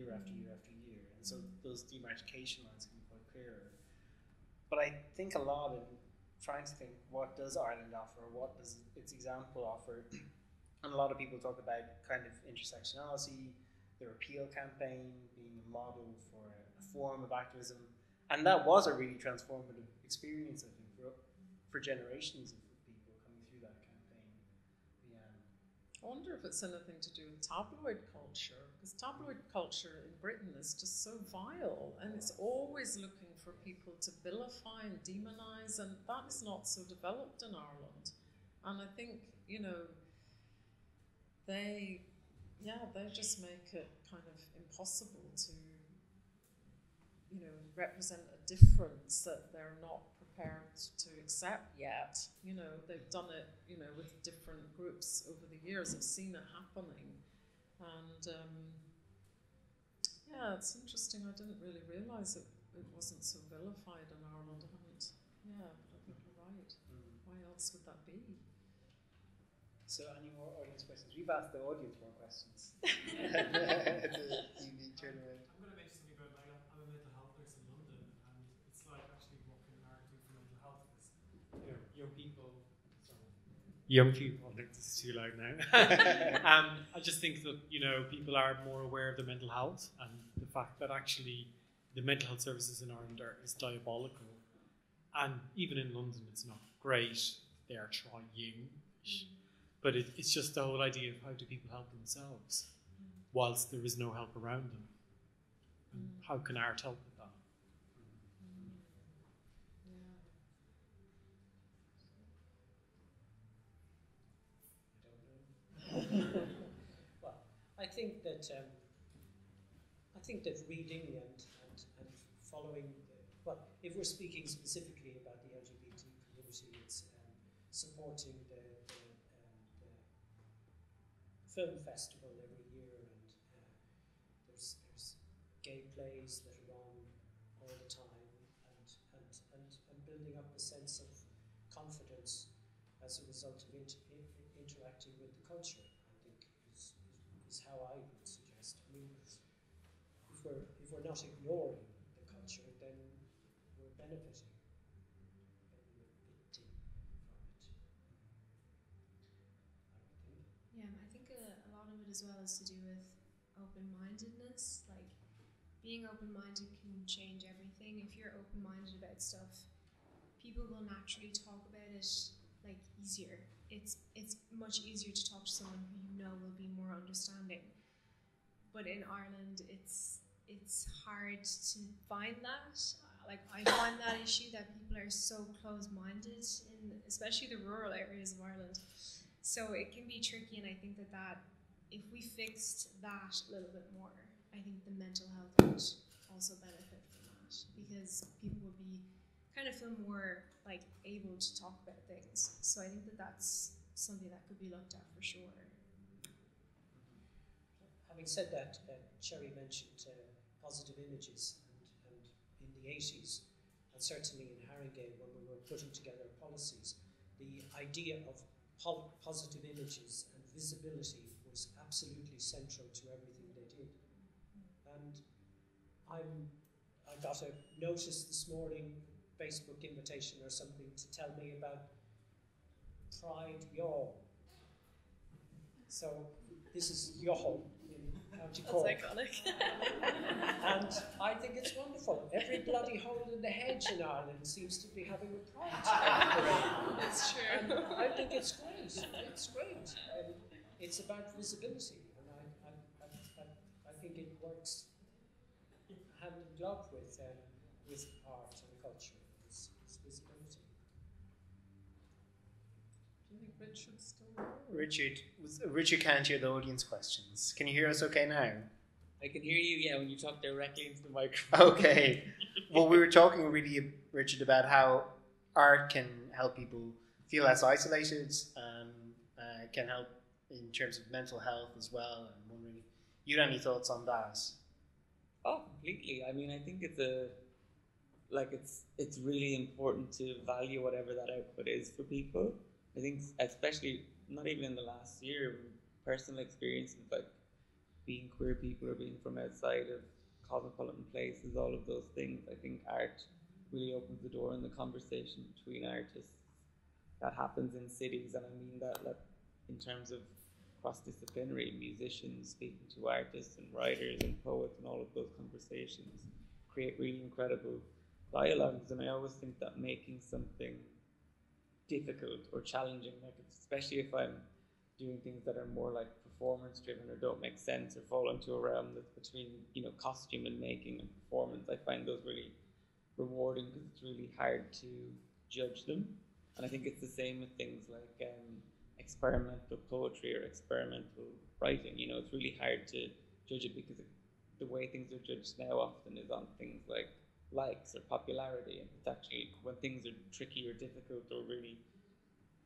year after year after year, and so those demarcation lines can be quite clearer. But I think a lot in trying to think, what does Ireland offer? What does its example offer? And a lot of people talk about kind of intersectionality, the repeal campaign being a model for a form of activism. And that was a really transformative experience, I think, for, for generations of people coming through that campaign. Yeah. I wonder if it's anything to do with tabloid culture, because tabloid culture in Britain is just so vile, and it's always looking for people to vilify and demonize, and that is not so developed in Ireland. And I think, you know, they, yeah, they just make it kind of impossible to, you know, represent a difference that they're not prepared to accept yet. You know, they've done it, you know, with different groups over the years. I've seen it happening. And, um, yeah, it's interesting. I didn't really realize it. It wasn't so vilified in Ireland, I haven't. Yeah, but I think you're right. Mm. Why else would that be? So, any more audience questions? We've asked the audience more questions. It's a unique turnaround. I'm going to mention something about, like, I'm a mental health nurse in London, and it's like, actually, what can Ireland do for mental health? Is young, young people, sorry. Young people, I think this is too loud now. um, I just think that, you know, people are more aware of their mental health, and the fact that actually the mental health services in Ireland are is diabolical, and even in London it's not great. They are trying, mm. but it, it's just the whole idea of how do people help themselves mm. whilst there is no help around them, and mm. how can art help with that? Mm. Yeah. I don't know. Well, I think that um, I think that reading and following, the, well, if we're speaking specifically about the L G B T community, it's um, supporting the, the, um, the film festival every year, and uh, there's, there's gay plays that are on all the time, and, and, and, and building up a sense of confidence as a result of inter interacting with the culture, I think, is, is how I would suggest. I mean, if we're, if we're not ignoring then we're benefiting from it. Yeah, I think a, a lot of it as well is to do with open-mindedness. Like, being open-minded can change everything. If you're open-minded about stuff, people will naturally talk about it, like, easier. It's, it's much easier to talk to someone who you know will be more understanding. But in Ireland, it's It's hard to find that. Like, I find that issue that people are so close-minded in, especially the rural areas of Ireland. So it can be tricky, and I think that that if we fixed that a little bit more, I think the mental health would also benefit from that, because people would be kind of feel more like able to talk about things. So I think that that's something that could be looked at for sure. Having said that, uh, Cherry mentioned. Uh, positive images, and, and in the eighties, and certainly in Haringey, when we were putting together policies, the idea of po positive images and visibility was absolutely central to everything they did. And I'm, I got a notice this morning, Facebook invitation or something, to tell me about Pride Yaw. So this is Yoho in County Cork. That's iconic. And I think it's wonderful. Every bloody hole in the hedge in Ireland seems to be having a pride. That's true. And I think it's great. It's great. Um, it's about visibility, and I, I, I, I think it works hand in glove with um, with art and culture. It's, it's visibility. I think Richard's still there. Richard, Richard can't hear the audience questions. Can you hear us okay now? I can hear you, yeah, when you talk directly into the microphone. Okay. Well, we were talking really, Richard, about how art can help people feel less isolated, um, uh, can help in terms of mental health as well. And wondering, you had any thoughts on that? Oh, completely. I mean, I think it's a, like it's it's really important to value whatever that output is for people. I think especially, not even in the last year, personal experiences like being queer people or being from outside of cosmopolitan places, all of those things, I think art really opens the door in the conversation between artists that happens in cities. And I mean that like, in terms of cross-disciplinary musicians speaking to artists and writers and poets, and all of those conversations create really incredible dialogues. And I always think that making something difficult or challenging, like especially if I'm doing things that are more like performance driven or don't make sense or fall into a realm that's between, you know, costume and making and performance, I find those really rewarding because it's really hard to judge them. And I think it's the same with things like um, experimental poetry or experimental writing. You know, it's really hard to judge it because it, the way things are judged now often is on things like likes or popularity, and it's actually when things are tricky or difficult or really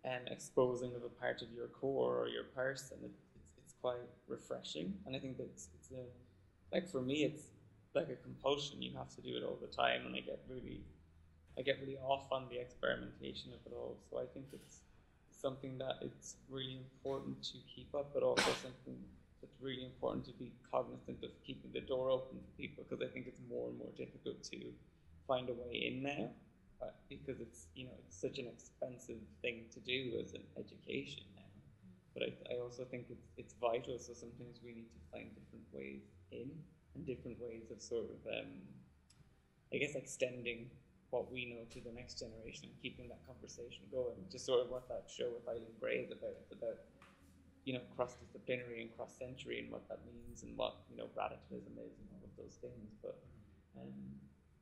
um, exposing of a part of your core or your person, it, it's, it's quite refreshing. And I think that it's, it's a, like for me, it's like a compulsion. You have to do it all the time, and I get really, I get really off on the experimentation of it all. So I think it's something that it's really important to keep up, but also something it's really important to be cognizant of keeping the door open for people, because I think it's more and more difficult to find a way in now, uh, because it's, you know, it's such an expensive thing to do as an education now. But I, I also think it's, it's vital, so sometimes we need to find different ways in and different ways of sort of, um, I guess, extending what we know to the next generation and keeping that conversation going, just sort of what that show with Eileen Gray is about. It's about, you know, cross-disciplinary and cross-century and what that means and what, you know, radicalism is and all of those things. But um,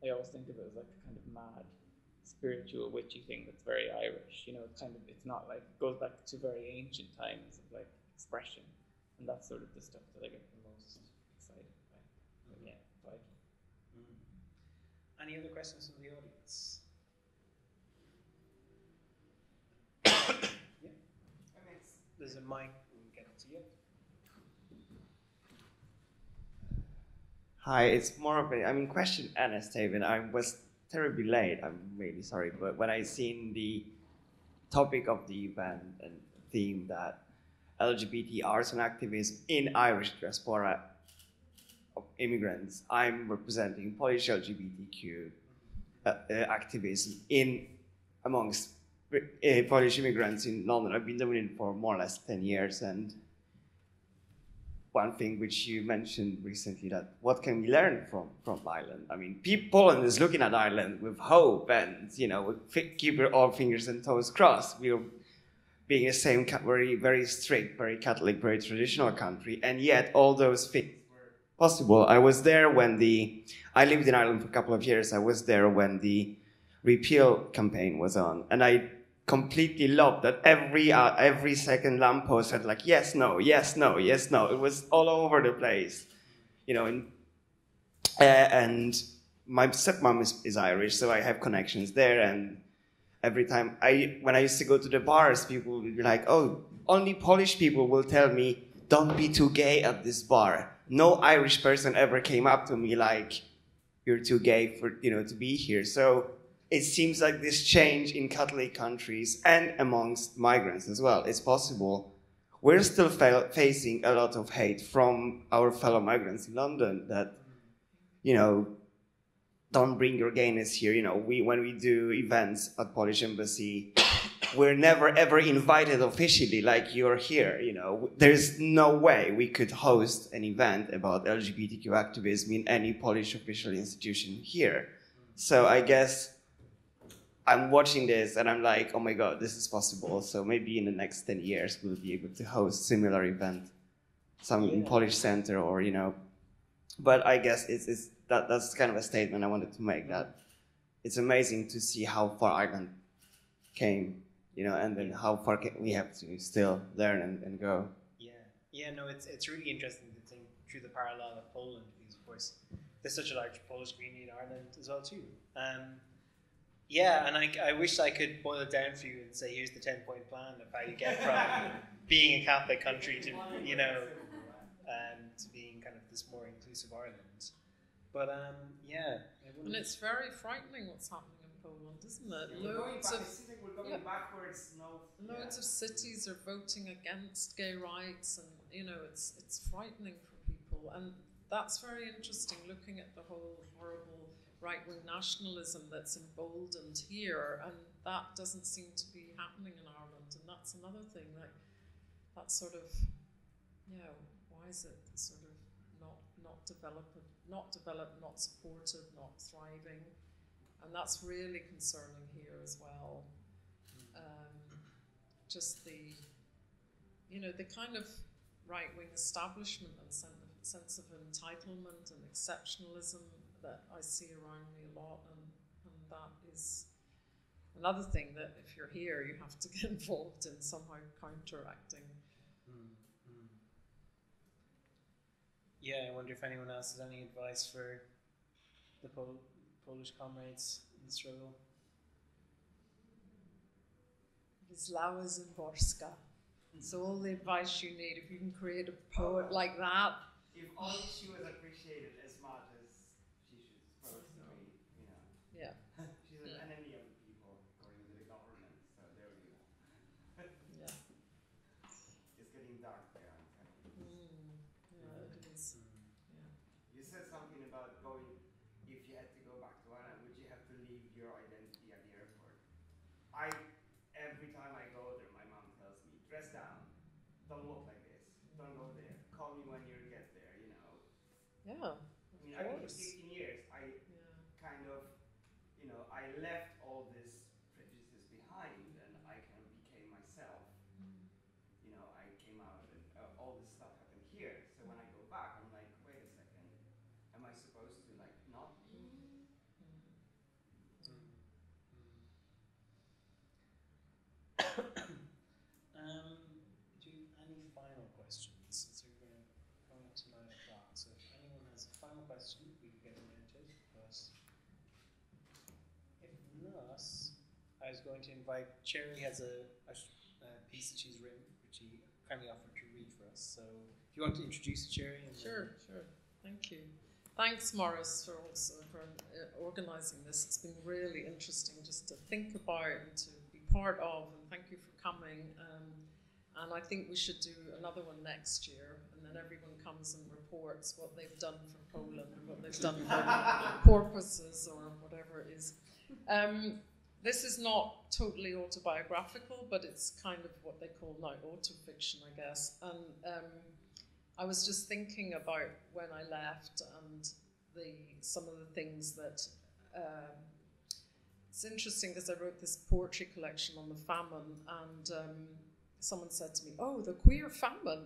I always think of it as like a kind of mad spiritual witchy thing that's very Irish. You know, it's kind of, it's not like, it goes back to very ancient times of like expression. And that's sort of the stuff that I get the most excited by. But yeah, vital. Mm-hmm. Any other questions from the audience? There's a mic, we'll get it to you. Hi, it's more of a, I mean, question, Anna Staven. I was terribly late, I'm really sorry, but when I seen the topic of the event and theme that L G B T arts and activism in Irish diaspora of immigrants, I'm representing Polish L G B T Q uh, uh, activism in amongst Polish immigrants in London. I've been doing it for more or less ten years, and one thing which you mentioned recently, that what can we learn from, from Ireland? I mean, Poland is looking at Ireland with hope and, you know, we keep our fingers and toes crossed. We're being the same very, very strict, very Catholic, very traditional country, and yet all those things were possible. I was there when the, I lived in Ireland for a couple of years, I was there when the repeal campaign was on, and I completely loved that every uh, every second lamppost had like, yes, no, yes, no, yes, no. It was all over the place, you know. And, uh, and my stepmom is, is Irish, so I have connections there. And every time I, when I used to go to the bars, people would be like, oh, only Polish people will tell me, don't be too gay at this bar. No Irish person ever came up to me like, you're too gay for, you know, to be here. So it seems like this change in Catholic countries and amongst migrants as well is possible we're still fa- facing a lot of hate from our fellow migrants in London that, you know, don't bring your gayness here. You know, we when we do events at Polish Embassy, we're never ever invited officially like you're here, you know. There's no way we could host an event about L G B T Q activism in any Polish official institution here. So I guess I'm watching this and I'm like, oh my God, this is possible. So maybe in the next ten years, we'll be able to host similar event, some in Polish center or, you know. But I guess it's, it's that that's kind of a statement I wanted to make, that it's amazing to see how far Ireland came, you know, and then how far we have to still learn and, and go. Yeah, yeah, no, it's it's really interesting to think through the parallel of Poland, because of course there's such a large Polish community in Ireland as well too. Um, yeah, and I, I wish I could boil it down for you and say, here's the ten-point plan of how you get from being a Catholic country to, you know, um, to being kind of this more inclusive Ireland. But um, yeah, and it's very frightening what's happening in Poland, isn't it? Yeah, loads of we're going yeah. backwards, no, loads yeah. of cities are voting against gay rights, and you know, it's it's frightening for people, and that's very interesting. Looking at the whole horrible right-wing nationalism that's emboldened here, and that doesn't seem to be happening in Ireland, and that's another thing. Like that sort of, you know, why is it sort of not not developing? Not developed, not supported, not thriving, and that's really concerning here as well. Um, just the, you know, the kind of right-wing establishment and sen- sense of entitlement and exceptionalism that I see around me a lot, and, and that is another thing that if you're here, you have to get involved in somehow counteracting. Yeah, I wonder if anyone else has any advice for the Pol- Polish comrades in the struggle. Wisława Szymborska. It's all the advice you need. If you can create a poet like that. If only she was appreciated as much as she should supposed to be, you know. Yeah. She's an yeah. enemy of the people, according to the government, so there we go. Yeah. It's getting dark there. Something about going, if you had to go back to Ireland, would you have to leave your identity at the airport? I, every time I go there, my mom tells me, dress down, don't look like this, don't go there, call me when you get there, you know. Yeah, I mean, I've been sixteen years, I yeah. kind of, you know, I left all this prejudices behind and I kind of became myself. Mm. You know, I came out and uh, all this stuff happened here, so when I go back, I'm like, wait a second. Am I supposed to, like, not be? Mm. Mm. Mm. um, do you have any final questions? So we're going to go up to nine o'clock. So if anyone has a final question, we can get an answer first. If not, I was going to invite Cherry has a, a, a piece that she's written, which she kindly offered to read for us. So if you want to introduce Cherry, and sure, then, sure. Thank you. Thanks, Maurice, for also for uh, organising this. It's been really interesting just to think about and to be part of, and thank you for coming. Um, and I think we should do another one next year, and then everyone comes and reports what they've done for Poland and what they've done for porpoises or whatever it is. Um, this is not totally autobiographical, but it's kind of what they call now autofiction, I guess. And um, I was just thinking about when I left and the some of the things that, um, it's interesting because I wrote this poetry collection on the famine, and um, someone said to me, oh, the queer famine.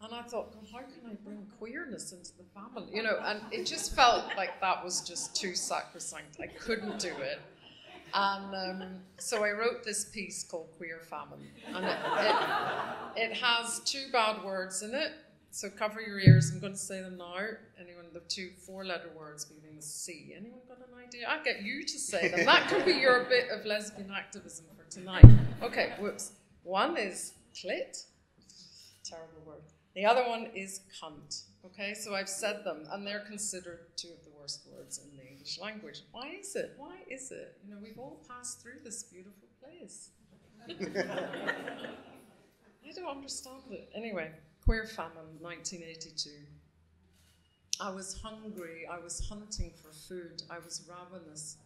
And I thought, well, how can I bring queerness into the famine? You know, and it just felt like that was just too sacrosanct. I couldn't do it. And um, so I wrote this piece called Queer Famine. And it, it, it has two bad words in it. So cover your ears, I'm going to say them now. Anyone, the two four-letter words beginning with C. Anyone got an idea? I'll get you to say them. That could be your bit of lesbian activism for tonight. Okay, whoops. One is clit. Terrible word. The other one is cunt. Okay, so I've said them, and they're considered two of the worst words in the English language. Why is it? Why is it? You know, we've all passed through this beautiful place. I don't understand it. Anyway, queer famine, nineteen eighty-two. I was hungry, I was hunting for food, I was ravenous.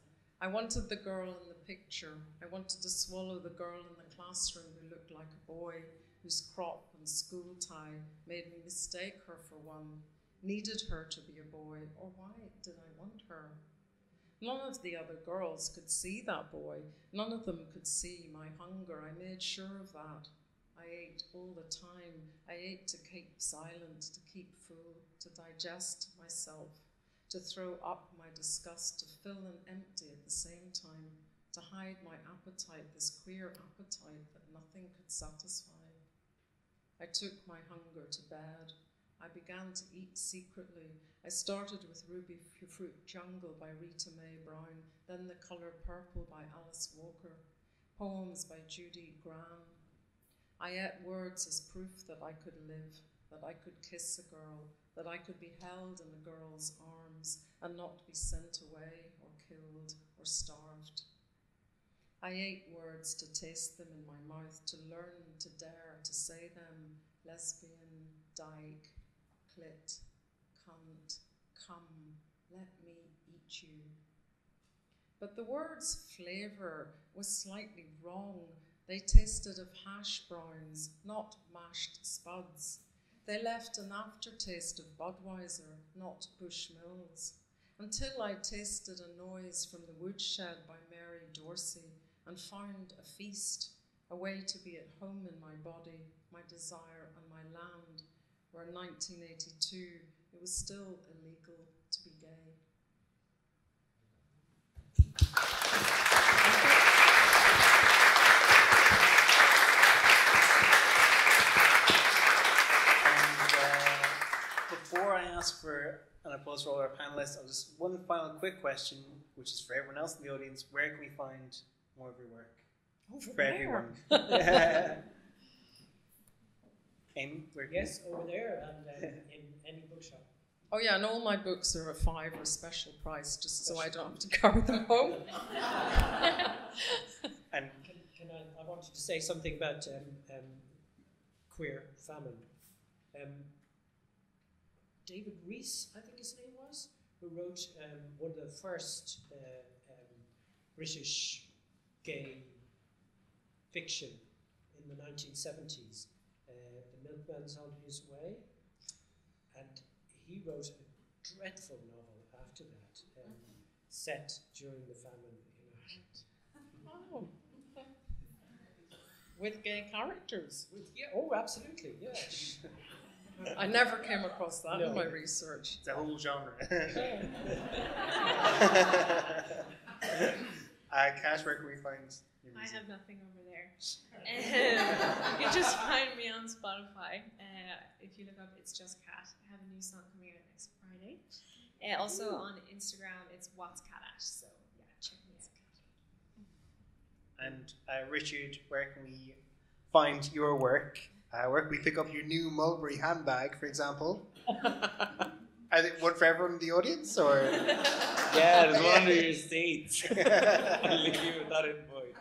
I wanted the girl in the picture. I wanted to swallow the girl in the classroom who looked like a boy, whose crop and school tie made me mistake her for one, needed her to be a boy, or why did I want her? None of the other girls could see that boy. None of them could see my hunger. I made sure of that. I ate all the time. I ate to keep silent, to keep full, to digest myself, to throw up my disgust, to fill and empty at the same time, to hide my appetite, this queer appetite that nothing could satisfy. I took my hunger to bed. I began to eat secretly. I started with Ruby Fruit Jungle by Rita Mae Brown, then The Colour Purple by Alice Walker, poems by Judy Graham. I ate words as proof that I could live, that I could kiss a girl, that I could be held in a girl's arms and not be sent away or killed or starved. I ate words to taste them in my mouth, to learn, to dare, to say them, lesbian, dyke, clit, cunt, come, let me eat you. But the word's flavour was slightly wrong. They tasted of hash browns, not mashed spuds. They left an aftertaste of Budweiser, not Bush Mills, until I tasted a noise from the woodshed by Mary Dorsey and found a feast, a way to be at home in my body, my desire and my land, where in nineteen eighty-two it was still illegal to be gay. Before I ask for an applause for all our panelists, I'll just one final quick question, which is for everyone else in the audience: where can we find more of your work? Over for there. Everyone. Yeah. Amy, where can yes, you? Over there and um, in any bookshop. Oh yeah, and all my books are a five or special price, just special. So I don't have to carry them home. And can, can I? I wanted to say something about um, um, queer famine. Um, David Rees, I think his name was, who wrote um, one of the first uh, um, British gay fiction in the nineteen seventies, uh, The Milkman's on His Way, and he wrote a dreadful novel after that, um, set during the famine in Ireland. Oh. With gay characters. With, yeah, oh, absolutely, yeah. I never came across that no. in my research. It's a whole genre. uh, Cash, where can we find your music? I have nothing over there. Um, you can just find me on Spotify. Uh, if you look up It's Just Kat, I have a new song coming out next Friday. Uh, also Ooh. on Instagram, it's What's Kat Ash, so yeah, check me out. And uh, Richard, where can we find your work? Uh, where can we pick up your new Mulberry handbag, for example? Is it one for everyone in the audience, or? Yeah, there's one under your seats. I'll leave you with that invoice.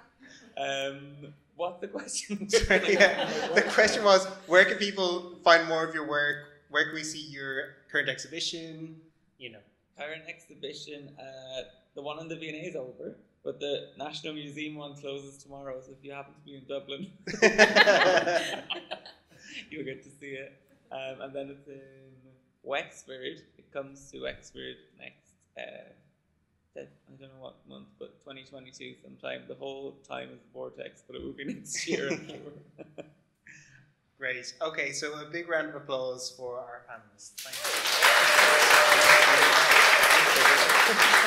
Um, what the question? Yeah. The question was, where can people find more of your work? Where can we see your current exhibition? You know, current exhibition. Uh, the one in the V and A is over. But the National Museum one closes tomorrow, so if you happen to be in Dublin, you'll get to see it. Um, and then it's in Wexford. It comes to Wexford next, uh, I don't know what month, but twenty twenty-two sometime. The whole time is a vortex, but it will be next year. Great. Okay, so a big round of applause for our panelists. Thank you.